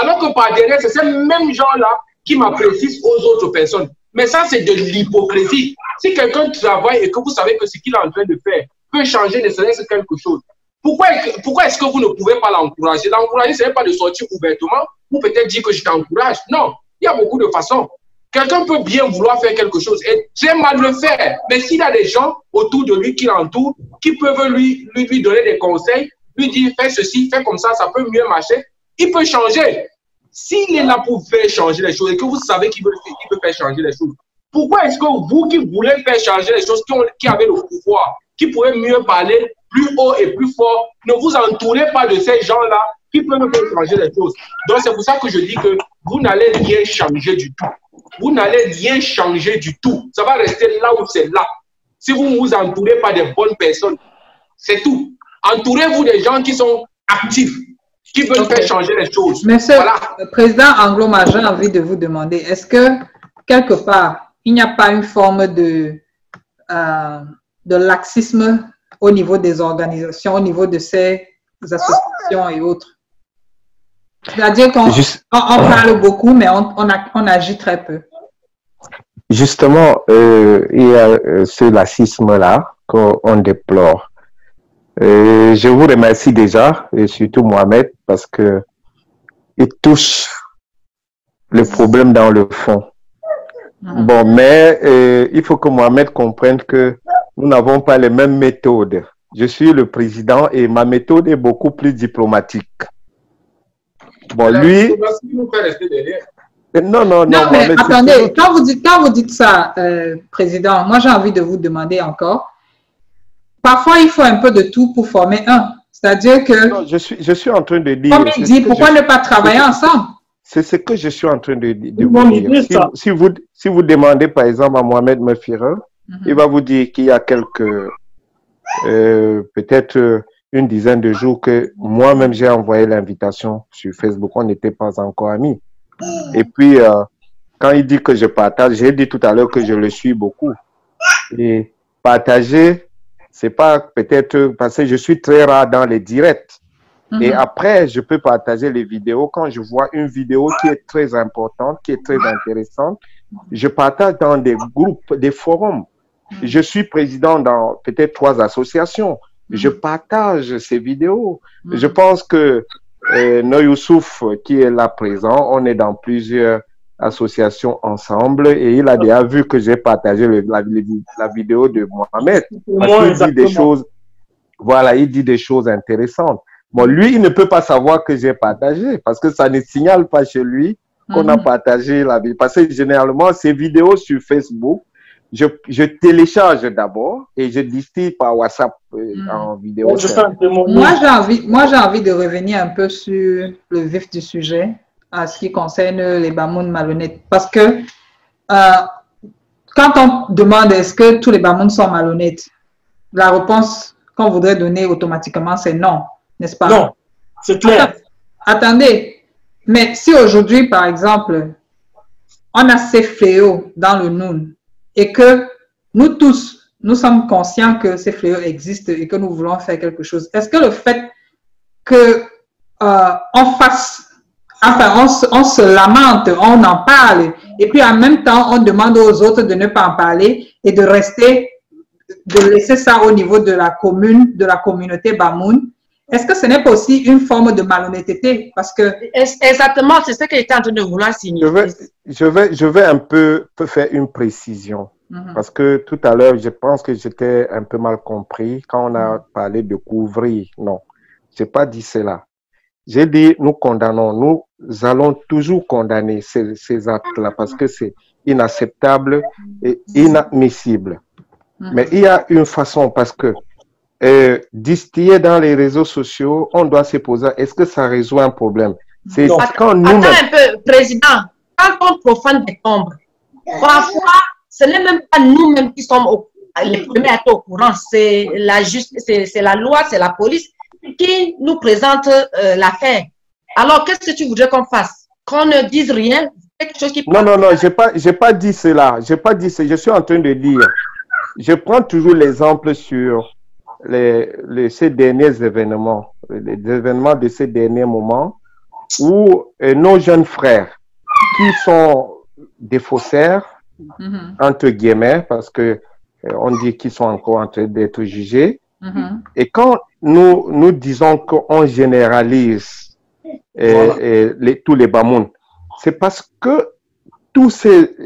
Alors que par derrière, c'est ces mêmes gens-là qui m'apprécient aux autres personnes. Mais ça, c'est de l'hypocrisie. Si quelqu'un travaille et que vous savez que ce qu'il est en train de faire peut changer, ne serait-ce quelque chose, pourquoi, pourquoi est-ce que vous ne pouvez pas l'encourager? L'encourager, ce n'est pas de sortir ouvertement ou peut-être dire que je t'encourage. Non, il y a beaucoup de façons. Quelqu'un peut bien vouloir faire quelque chose et très mal le faire. Mais s'il a des gens autour de lui qui l'entourent, qui peuvent lui, lui, lui donner des conseils, lui dire fais ceci, fais comme ça, ça peut mieux marcher, il peut changer. S'il est là pour faire changer les choses et que vous savez qu'il veut, qu'il veut faire changer les choses, pourquoi est-ce que vous qui voulez faire changer les choses, qui, ont, qui avez le pouvoir, qui pourrez mieux parler plus haut et plus fort, ne vous entourez pas de ces gens-là qui peuvent faire changer les choses. Donc c'est pour ça que je dis que vous n'allez rien changer du tout. Vous n'allez rien changer du tout. Ça va rester là où c'est là. Si vous ne vous entourez pas des bonnes personnes, c'est tout. Entourez-vous des gens qui sont actifs, qui veulent okay. faire changer les choses. Monsieur voilà. le président Angloma, j'ai envie de vous demander, est-ce que quelque part, il n'y a pas une forme de, euh, de laxisme au niveau des organisations, au niveau de ces associations et autres? C'est-à-dire qu'on parle beaucoup, mais on, on, a, on agit très peu. Justement, euh, il y a ce laxisme-là qu'on déplore. Euh, je vous remercie déjà, et surtout Mohamed, parce que il touche le problème dans le fond. Mmh. Bon, mais euh, il faut que Mohamed comprenne que nous n'avons pas les mêmes méthodes. Je suis le président et ma méthode est beaucoup plus diplomatique. Bon, lui... Non, non, non. Non, mais Mohamed, attendez, quand vous dites, quand vous dites ça, euh, président, moi j'ai envie de vous demander encore. Parfois, il faut un peu de tout pour former un. C'est-à-dire que... Non, je, suis, je suis en train de dire... Comme il dit, pourquoi je, ne pas travailler ensemble? C'est ce que je suis en train de, de vous dire. Si, si, vous, si vous demandez, par exemple, à Mohamed Mefira, mm-hmm. il va vous dire qu'il y a quelques... Euh, peut-être... une dizaine de jours que moi-même j'ai envoyé l'invitation sur Facebook, on n'était pas encore amis. Et puis, euh, quand il dit que je partage, j'ai dit tout à l'heure que je le suis beaucoup. Et partager, c'est pas peut-être, parce que je suis très rare dans les directs. Mm-hmm. Et après, je peux partager les vidéos. Quand je vois une vidéo qui est très importante, qui est très intéressante, je partage dans des groupes, des forums. Je suis président dans peut-être trois associations. Je partage ces vidéos. Mm-hmm. Je pense que euh, Noun Youssouf, qui est là présent, on est dans plusieurs associations ensemble et il a déjà vu que j'ai partagé le, la, la vidéo de Mohamed. Moi, il dit des choses, voilà, il dit des choses intéressantes. Bon, lui, il ne peut pas savoir que j'ai partagé parce que ça ne signale pas chez lui qu'on mm-hmm. a partagé la vidéo. Parce que généralement, ces vidéos sur Facebook, Je, je télécharge d'abord et je distille par WhatsApp euh, mmh. en vidéo. Moi, j'ai envie, moi, j'ai envie de revenir un peu sur le vif du sujet à ce qui concerne les Bamouns malhonnêtes. Parce que euh, quand on demande est-ce que tous les Bamouns sont malhonnêtes, la réponse qu'on voudrait donner automatiquement, c'est non, n'est-ce pas? Non, c'est clair. Attendez, mais si aujourd'hui, par exemple, on a ces fléaux dans le Noun, et que nous tous, nous sommes conscients que ces fléaux existent et que nous voulons faire quelque chose. Est-ce que le fait que euh, on fasse, enfin, on, on se lamente, on en parle, et puis en même temps, on demande aux autres de ne pas en parler et de rester, de laisser ça au niveau de la commune, de la communauté Bamoun, est-ce que ce n'est pas aussi une forme de malhonnêteté? Parce que... Exactement, c'est ce que j'étais en train de vouloir signifier. Je vais, je vais, je vais un peu, peu faire une précision. Mm-hmm. Parce que tout à l'heure, je pense que j'étais un peu mal compris quand on a parlé de couvrir. Non, je n'ai pas dit cela. J'ai dit, nous condamnons, nous allons toujours condamner ces, ces actes-là parce que c'est inacceptable et inadmissible. Mm-hmm. Mais il y a une façon parce que Euh, distiller dans les réseaux sociaux, on doit se poser, est-ce que ça résout un problème? C'est quand nous... Attends un peu, président, quand on profane des tombes, parfois, ce n'est même pas nous-mêmes qui sommes au, les premiers à être au courant, c'est la justice, c'est la loi, c'est la police qui nous présente euh, l'affaire. Alors, qu'est-ce que tu voudrais qu'on fasse? Qu'on ne dise rien? Quelque chose qui... Non, non, non, j'ai pas, j'ai pas dit cela, j'ai pas dit cela, je suis en train de dire, je prends toujours l'exemple sur Les, les, ces derniers événements, les événements de ces derniers moments où euh, nos jeunes frères qui sont des faussaires, mm-hmm. entre guillemets, parce que euh, on dit qu'ils sont encore en train d'être jugés, mm-hmm. et quand nous, nous disons qu'on généralise euh, voilà. euh, les, tous les Bamouns, c'est parce que tous ces,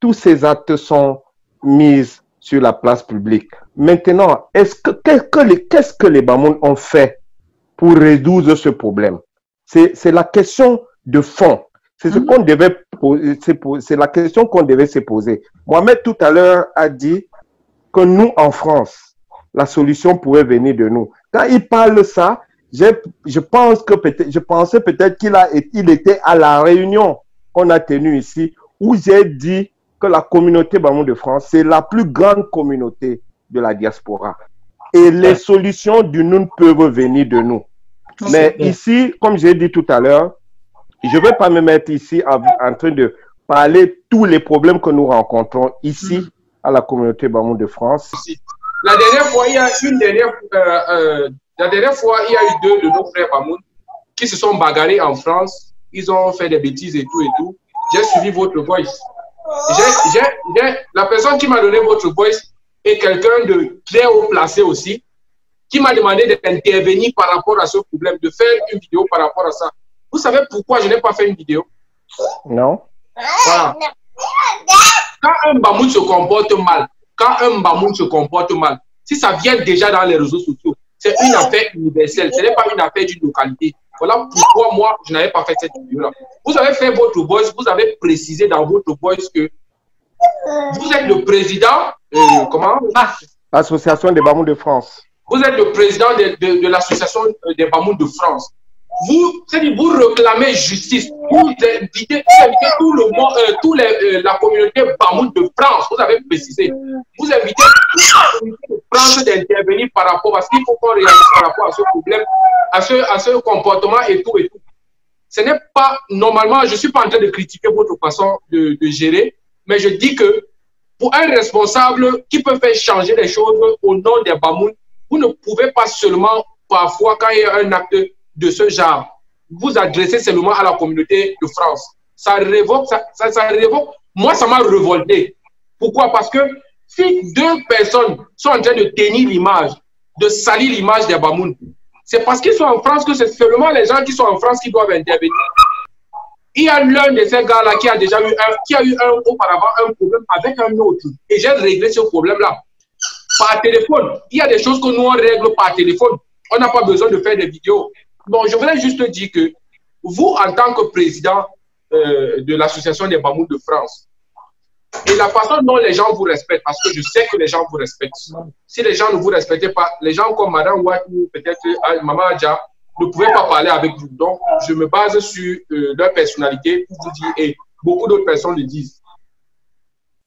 tous ces actes sont mis sur la place publique. Maintenant, est-ce que, qu'est-ce que les, qu'est-ce que les Bamoun ont fait pour résoudre ce problème? C'est la question de fond. C'est ce qu'on devait poser, c'est la question qu'on devait se poser. Mohamed, tout à l'heure, a dit que nous, en France, la solution pourrait venir de nous. Quand il parle ça, je, je pense que peut-être, je pensais peut-être qu'il a, il était à la réunion qu'on a tenue ici, où j'ai dit que la communauté Bamoun de France, c'est la plus grande communauté de la diaspora. Et les solutions du nous peuvent venir de nous. Mais ici, comme j'ai dit tout à l'heure, je ne vais pas me mettre ici en, en train de parler tous les problèmes que nous rencontrons ici à la communauté Bamoun de France. La dernière fois, il y a une dernière, euh, euh, la dernière fois, il y a eu deux de nos frères Bamoun qui se sont bagarrés en France. Ils ont fait des bêtises et tout et tout. J'ai suivi votre voice. J'ai, j'ai, j'ai, la personne qui m'a donné votre voice est quelqu'un de très haut placé aussi, qui m'a demandé d'intervenir par rapport à ce problème, de faire une vidéo par rapport à ça. Vous savez pourquoi je n'ai pas fait une vidéo? Non. Voilà. Quand un Bamoun se comporte mal, quand un Bamoun se comporte mal, si ça vient déjà dans les réseaux sociaux, c'est une affaire universelle, ce n'est pas une affaire d'une localité. Voilà pourquoi moi, je n'avais pas fait cette vidéo-là. Vous avez fait votre voice, vous avez précisé dans votre voice que vous êtes le président, euh, comment? L'association des Bamoun de France. Vous êtes le président de, de, de l'association des Bamoun de France. Vous, vous réclamez justice. Vous invitez, vous invitez tout le monde, euh, tout les, euh, la communauté Bamoun de France. Vous avez précisé. Vous invitez toute la communauté de France d'intervenir par rapport à ce qu'il faut qu'on réalise par rapport à ce problème, à ce, à ce comportement et tout et tout. Ce n'est pas normalement. Je suis pas en train de critiquer votre façon de, de gérer, mais je dis que pour un responsable qui peut faire changer les choses au nom des Bamoun, vous ne pouvez pas seulement parfois quand il y a un acte de ce genre, vous adressez seulement à la communauté de France. Ça révoque, ça, ça, ça révoque. Moi, ça m'a révolté. Pourquoi? Parce que si deux personnes sont en train de tenir l'image, de salir l'image des Bamoun, c'est parce qu'ils sont en France que c'est seulement les gens qui sont en France qui doivent intervenir. Il y a l'un de ces gars-là qui a déjà eu un, qui a eu un, auparavant un problème avec un autre. Et j'ai réglé ce problème-là. Par téléphone. Il y a des choses que nous, on règle par téléphone. On n'a pas besoin de faire des vidéos. Bon, je voudrais juste dire que vous, en tant que président euh, de l'association des Bamoun de France, et la façon dont les gens vous respectent, parce que je sais que les gens vous respectent. Si les gens ne vous respectent pas, les gens comme Madame Watt ou peut-être Maman Adja ne pouvaient pas parler avec vous. Donc, je me base sur euh, leur personnalité pour vous dire, et beaucoup d'autres personnes le disent.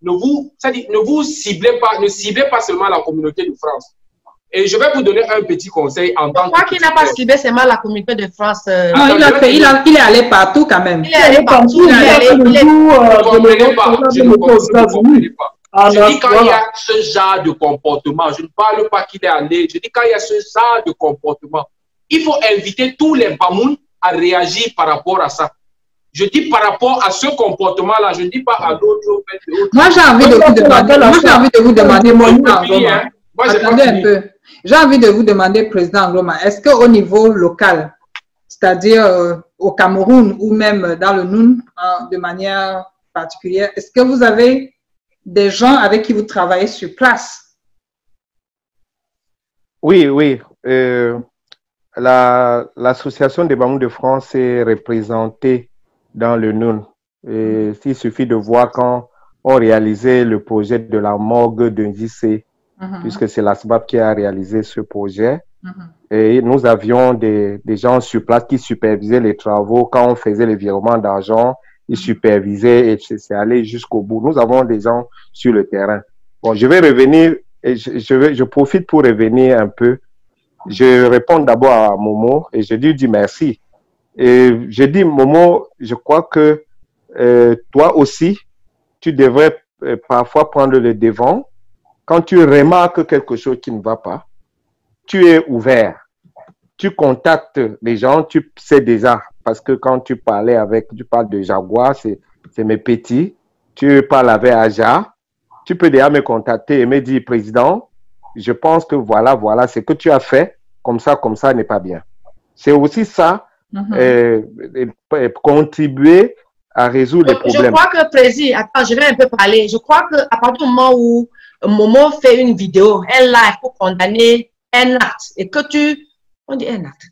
Ne vous, ça dit, ne vous ciblez pas, ne ciblez pas seulement la communauté de France. Et je vais vous donner un petit conseil en tant que... Pourquoi qu'il n'a pas ciblé seulement la communauté de France? Euh... Non, non, il, a fait, il, a, il est allé partout quand même. Il est allé partout. Vous ne comprenez pas. Je ne comprenez pas. Je dis quand il y a ce genre de comportement, je ne parle pas qu'il est allé, je dis quand il y a ce genre de comportement, il faut inviter tous les Bamoun à réagir par rapport à ça. Je dis par rapport à ce comportement-là, je ne dis pas à d'autres. Moi, j'ai envie de vous demander, moi, j'ai envie de vous demander, moi, attendez un peu. J'ai envie de vous demander, président Angloma, est-ce qu'au niveau local, c'est-à-dire euh, au Cameroun ou même dans le Noun, hein, de manière particulière, est-ce que vous avez des gens avec qui vous travaillez sur place? Oui, oui. Euh, la, l'association des Bamoun de France est représentée dans le Noun. Et il suffit de voir quand on réalisait le projet de la morgue de Njissé, mm-hmm, puisque c'est l'ASBAP qui a réalisé ce projet. Mm-hmm. Et nous avions des, des gens sur place qui supervisaient les travaux. Quand on faisait les virements d'argent, ils supervisaient et c'est allé jusqu'au bout. Nous avons des gens sur le terrain. Bon, je vais revenir, et je, je, vais, je profite pour revenir un peu. Je réponds d'abord à Momo et je lui dis merci. Et je dis, Momo, je crois que euh, toi aussi, tu devrais euh, parfois prendre le devant. Quand tu remarques quelque chose qui ne va pas, tu es ouvert. Tu contactes les gens, tu sais déjà. Parce que quand tu parlais avec, tu parles de Jaguar, c'est mes petits. Tu parles avec Aja, tu peux déjà me contacter et me dire, président, je pense que voilà, voilà, ce que tu as fait, comme ça, comme ça, n'est pas bien. C'est aussi ça. Mm-hmm. euh, euh, contribuer à résoudre les problèmes. Je crois que, Président, attends, je vais un peu parler. Je crois qu'à partir du moment où Momo fait une vidéo, un live pour condamner un acte, et que tu... On dit un acte.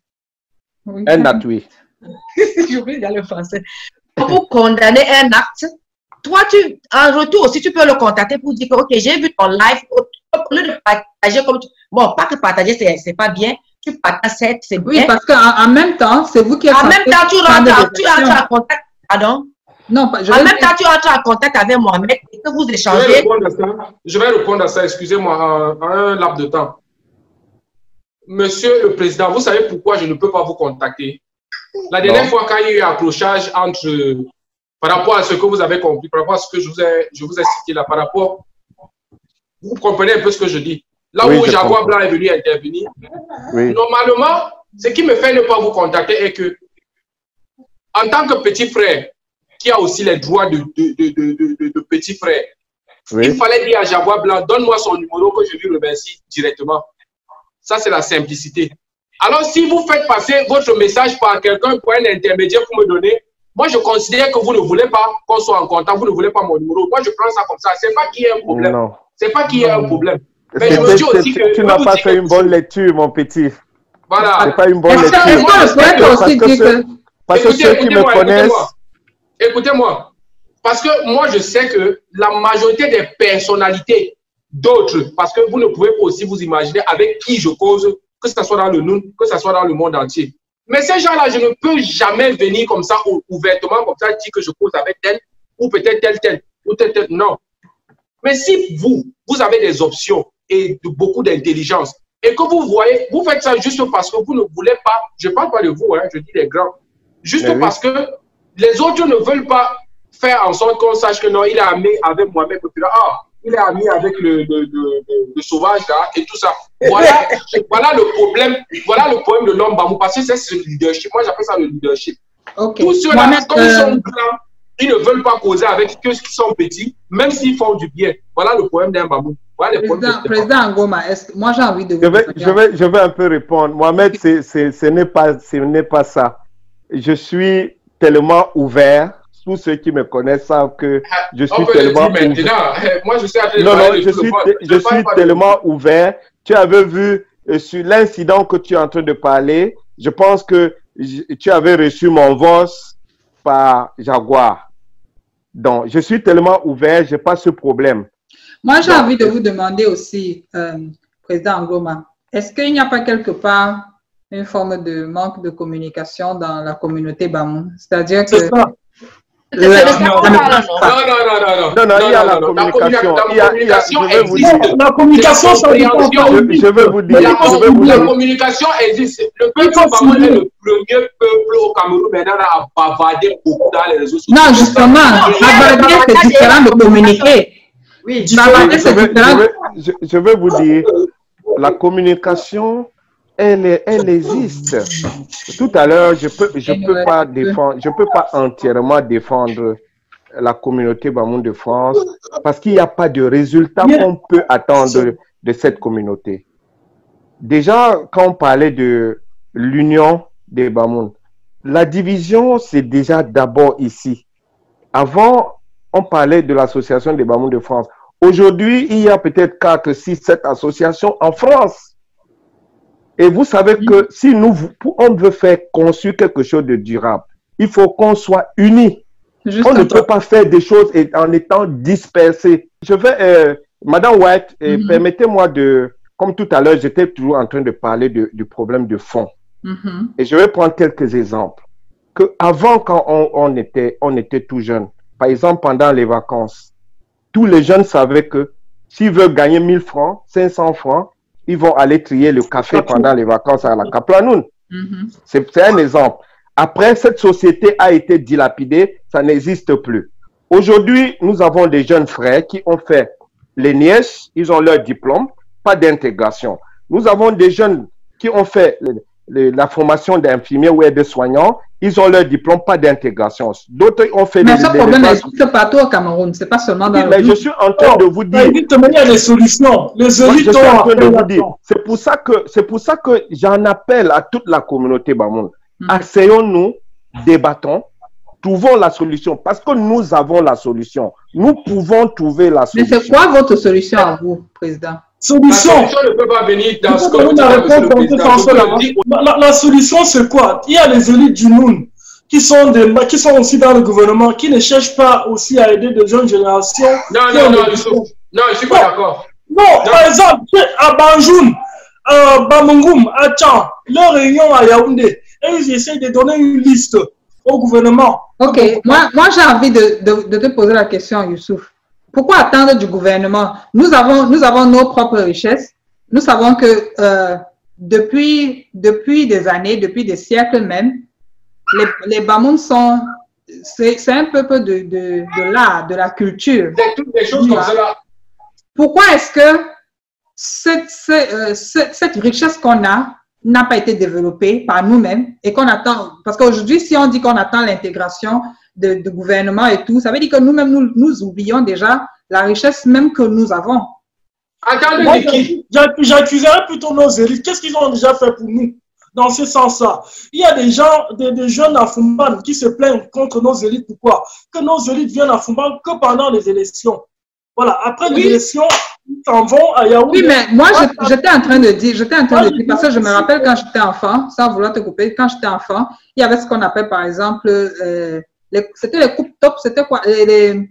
Oui. Un acte, oui. J'oublie dans le français. Pour condamner un acte, toi, tu, en retour aussi, tu peux le contacter pour dire que, ok, j'ai vu ton live, au lieu de partager comme tu... Bon, pas que partager, c'est pas bien. Tu partages, c'est bien. Oui, parce qu'en même temps, c'est vous qui avez... En même temps, tu rentres, tu rentres en contact... Pardon? Non, pas, je en même temps, tu rentres en contact avec Mohamed et que vous échangez. Je vais répondre à ça, je vais répondre à ça, excusez-moi, en un laps de temps. Monsieur le Président, vous savez pourquoi je ne peux pas vous contacter? La dernière non. fois, quand il y a eu un accrochage entre, par rapport à ce que vous avez compris, par rapport à ce que je vous ai, je vous ai cité là, par rapport, vous comprenez un peu ce que je dis. Là oui, où Jaguar Blanc est venu intervenir, oui. Normalement, ce qui me fait ne pas vous contacter est que, en tant que petit frère, qui a aussi les droits de, de, de, de, de, de petit frère, oui. il fallait dire à Jaguar Blanc, donne-moi son numéro que je lui remercie directement. Ça, c'est la simplicité. Alors, si vous faites passer votre message par quelqu'un, pour un intermédiaire, pour me donner, moi, je considère que vous ne voulez pas qu'on soit en contact, vous ne voulez pas mon numéro. Moi, je prends ça comme ça. C'est pas qu'il y ait un problème. C'est pas qu'il y ait un problème. Mais je me dis aussi que... Tu n'as pas fait une bonne lecture, mon petit. Voilà. C'est pas une bonne lecture. Parce que ceux qui me connaissent... Écoutez-moi. Parce que moi, je sais que la majorité des personnalités d'autres, parce que vous ne pouvez pas aussi vous imaginer avec qui je cause, que ce soit dans le Noun, que ce soit dans le monde entier. Mais ces gens-là, je ne peux jamais venir comme ça, ouvertement, comme ça, dire que je cause avec tel, ou peut-être tel, tel, ou tel, tel, non. Mais si vous, vous avez des options et de, beaucoup d'intelligence, et que vous voyez, vous faites ça juste parce que vous ne voulez pas, je ne parle pas de vous, hein, je dis les grands, juste mais parce oui. que les autres ne veulent pas faire en sorte qu'on sache que non, il est ami avec moi-même, ah, il est ami avec le, le, le, le, le sauvage, là, et tout ça. Voilà, voilà le problème, voilà le problème de l'homme Bamoun, parce que c'est ce leadership. Moi, j'appelle ça le leadership. Okay. Tous ceux-là, comme ils sont grands, ils ne veulent pas causer avec ceux qui sont petits, même s'ils font du bien. Voilà le problème d'un Bamoun. Voilà président, président Angloma, moi j'ai envie de vous... Je vais, je, vais, je vais un peu répondre. Mohamed, c'est, c'est, ce n'est pas, ce n'est pas ça. Je suis tellement ouvert. Tous ceux qui me connaissent savent que je suis tellement ouvert. Moi, je, sais non, non, je suis, je je suis tellement de... ouvert. Tu avais vu euh, sur l'incident que tu es en train de parler, je pense que tu avais reçu mon voice par Jaguar. Donc, je suis tellement ouvert, je n'ai pas ce problème. Moi, j'ai envie de vous demander aussi, euh, Président Angloma, est-ce qu'il n'y a pas quelque part une forme de manque de communication dans la communauté Bamoun? C'est-à-dire que... Non, non, non, non, non, il y a la communication. La communication, c'est la compréhension. Je veux vous dire, la communication existe. Le peuple Bamoun est le premier peuple au Cameroun maintenant à bavarder beaucoup dans les réseaux sociaux. Non, justement, bavarder, c'est différent de communiquer. Oui, bavarder, c'est différent. Je veux vous dire, la communication, Elle, elle existe. Tout à l'heure, je peux, je peux pas défendre, je peux pas entièrement défendre la communauté Bamoun de France parce qu'il n'y a pas de résultat qu'on peut attendre de cette communauté. Déjà, quand on parlait de l'union des Bamoun, la division, c'est déjà d'abord ici. Avant, on parlait de l'association des Bamoun de France. Aujourd'hui, il y a peut-être quatre, six, sept associations en France. Et vous savez que si nous, on veut faire construire quelque chose de durable, il faut qu'on soit unis. Juste on ne peut pas faire des choses en étant dispersés. Je vais, euh, Madame White, mm -hmm. permettez-moi de, comme tout à l'heure, j'étais toujours en train de parler de, du problème de fond. Mm -hmm. Et je vais prendre quelques exemples. Que avant, quand on, on, était, on était tout jeune, par exemple pendant les vacances, tous les jeunes savaient que s'ils veulent gagner mille francs, cinq cents francs, ils vont aller trier le café pendant les vacances à la Kaplanoune. Mm-hmm. C'est un exemple. Après, cette société a été dilapidée, ça n'existe plus. Aujourd'hui, nous avons des jeunes frères qui ont fait les nièces, ils ont leur diplôme, pas d'intégration. Nous avons des jeunes qui ont fait le, le, la formation d'infirmiers ou aides-soignants, ils ont leur diplôme, pas d'intégration. D'autres ont fait... Mais ce problème n'existe pas tout au Cameroun, c'est pas seulement dans oui, le... Mais je suis en train oh, de vous dire... Il existe des solutions. Les élites ont... Je suis en train de vous dire. C'est pour ça que, que j'en appelle à toute la communauté Bamoun. Mm. Asseyons-nous, débattons, trouvons la solution, parce que nous avons la solution. Nous pouvons trouver la solution. Mais c'est quoi votre solution à vous, Président? Solution. La solution ne peut pas venir dans ce que la solution, c'est quoi? Il y a les élites du Noun qui sont, des, qui sont aussi dans le gouvernement, qui ne cherchent pas aussi à aider de jeunes générations. Non, non, non, Youssouf. Non, je suis pas d'accord. Non, non, par exemple, à Banjoun, à Bamoun, à Tchan, leur réunion à Yaoundé, et ils essayent de donner une liste au gouvernement. Ok, moi, moi j'ai envie de, de, de te poser la question, Youssouf. Pourquoi attendre du gouvernement? Nous avons, nous avons nos propres richesses. Nous savons que euh, depuis, depuis des années, depuis des siècles même, les, les Bamoun sont... C'est un peuple de, de, de l'art, de la culture. Toutes les choses comme cela. Pourquoi est-ce que cette, cette, euh, cette, cette richesse qu'on a n'a pas été développée par nous-mêmes et qu'on attend? Parce qu'aujourd'hui, si on dit qu'on attend l'intégration de, de gouvernement et tout, ça veut dire que nous-mêmes, nous, nous oublions déjà la richesse même que nous avons. J'accuserais plutôt nos élites. Qu'est-ce qu'ils ont déjà fait pour nous dans ce sens-là? Il y a des gens, des, des jeunes à Foumban qui se plaignent contre nos élites. Pourquoi? Que nos élites viennent à Foumban que pendant les élections. Voilà, après oui. l'élection, ils s'en vont à Yaoundé. Oui, mais moi, j'étais en train de dire, j'étais en train de dire, parce que je me rappelle quand j'étais enfant, sans vouloir te couper, quand j'étais enfant, il y avait ce qu'on appelle, par exemple, euh, c'était les coupes top, c'était quoi? Les, les,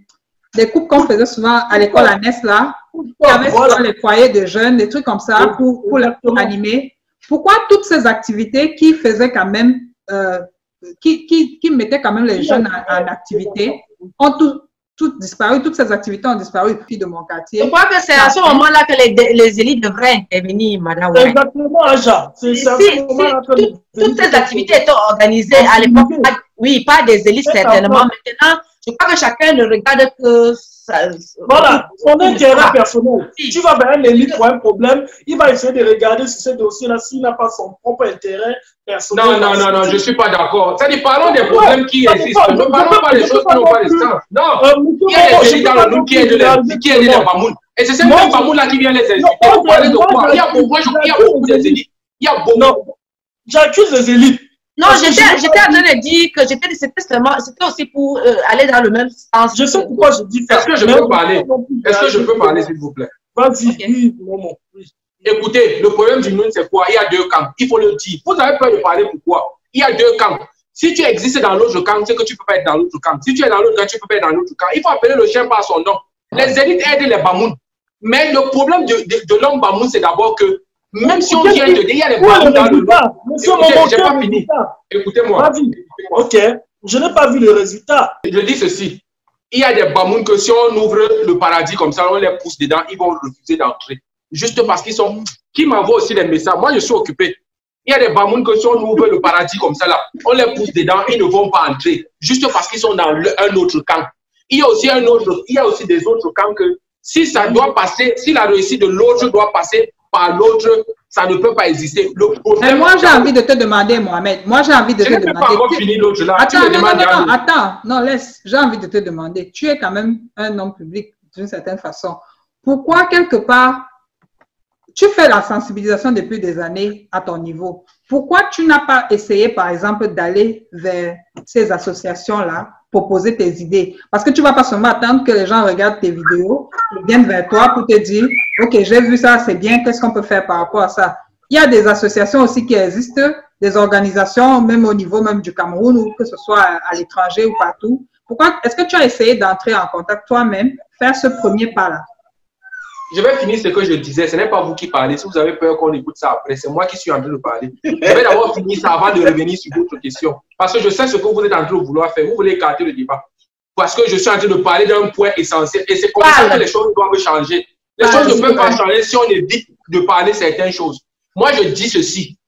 les coupes qu'on faisait souvent à l'école à Nes, là. Il y avait souvent les foyers de jeunes, des trucs comme ça, pour, pour les animer. Pourquoi toutes ces activités qui faisaient quand même, euh, qui, qui, qui mettaient quand même les jeunes en, en activité, ont tout... Toutes disparues, toutes ces activités ont disparu depuis de mon quartier. Je crois que c'est à ce moment-là que les, les élites devraient intervenir, madame. Exactement, Aïcha. Si, si, tout, toutes ces activités étaient organisées à l'époque, oui, pas des élites certainement. Maintenant, je crois que chacun ne regarde que ça. Voilà, son intérêt personnel. Si tu vas vers l'élite pour un problème, il va essayer de regarder sur ce dossier-là s'il n'a pas son propre intérêt personnel. Non, non, non, non, je ne suis pas d'accord. Ça dit, parlons des problèmes qui existent. Ne parlons pas des choses qui n'ont pas de sens. Non, il y a des élites dans le monde qui est de la Bamoun. Et c'est ce même Bamoun-là qui vient les élites. Il y a beaucoup d'élites. Il y a beaucoup. J'accuse les élites. Non, j'étais en train de dire que j'étais c'était aussi pour euh, aller dans le même sens. Je sais pourquoi je dis ça. Est-ce que je peux parler? Est-ce que je peux parler, s'il vous plaît? Vas-y, okay. oui, maman. Oui. Écoutez, le problème du Noun, c'est quoi? Il y a deux camps. Il faut le dire. Vous avez peur de parler, pourquoi? Il y a deux camps. Si tu existes dans l'autre camp, c'est que tu peux pas être dans l'autre camp. Si tu es dans l'autre camp, tu peux pas être dans l'autre camp. Il faut appeler le chien par son nom. Les élites aident les Bamoun. Mais le problème de, de, de l'homme Bamoun, c'est d'abord que même si on vient de dire, il y a les problèmes dans le débat. J'ai pas fini. Écoutez-moi. Ok. Je n'ai pas vu le résultat. Je dis ceci. Il y a des Bamoun que si on ouvre le paradis comme ça, on les pousse dedans, ils vont refuser d'entrer. Juste parce qu'ils sont... Qui m'envoie aussi les messages? Moi, je suis occupé. Il y a des Bamoun que si on ouvre le paradis comme ça, là, on les pousse dedans, ils ne vont pas entrer. Juste parce qu'ils sont dans le, un autre camp. Il y a aussi un autre... Il y a aussi des autres camps que si ça doit passer, si la réussite de l'autre doit passer par l'autre, ça ne peut pas exister. Le problème, mais moi, j'ai envie de te demander, Mohamed. Moi, j'ai envie de je te demander. Pas tu... fini l'autre là. Attends, non, non, non, non, attends. Non, laisse. J'ai envie de te demander. Tu es quand même un homme public d'une certaine façon. Pourquoi, quelque part, tu fais la sensibilisation depuis des années à ton niveau? Pourquoi tu n'as pas essayé, par exemple, d'aller vers ces associations-là, proposer tes idées? Parce que tu ne vas pas seulement attendre que les gens regardent tes vidéos, ils viennent vers toi pour te dire « Ok, j'ai vu ça, c'est bien, qu'est-ce qu'on peut faire par rapport à ça ?» Il y a des associations aussi qui existent, des organisations, même au niveau même du Cameroun, ou que ce soit à l'étranger ou partout. Pourquoi est-ce que tu as essayé d'entrer en contact toi-même, faire ce premier pas-là? Je vais finir ce que je disais. Ce n'est pas vous qui parlez. Si vous avez peur qu'on écoute ça après, c'est moi qui suis en train de parler. Je vais d'abord finir ça avant de revenir sur votre question. Parce que je sais ce que vous êtes en train de vouloir faire. Vous voulez écarter le débat. Parce que je suis en train de parler d'un point essentiel. Et c'est comme ça que les choses doivent changer. Les choses ne peuvent pas changer si on évite de parler certaines choses. Moi, je dis ceci.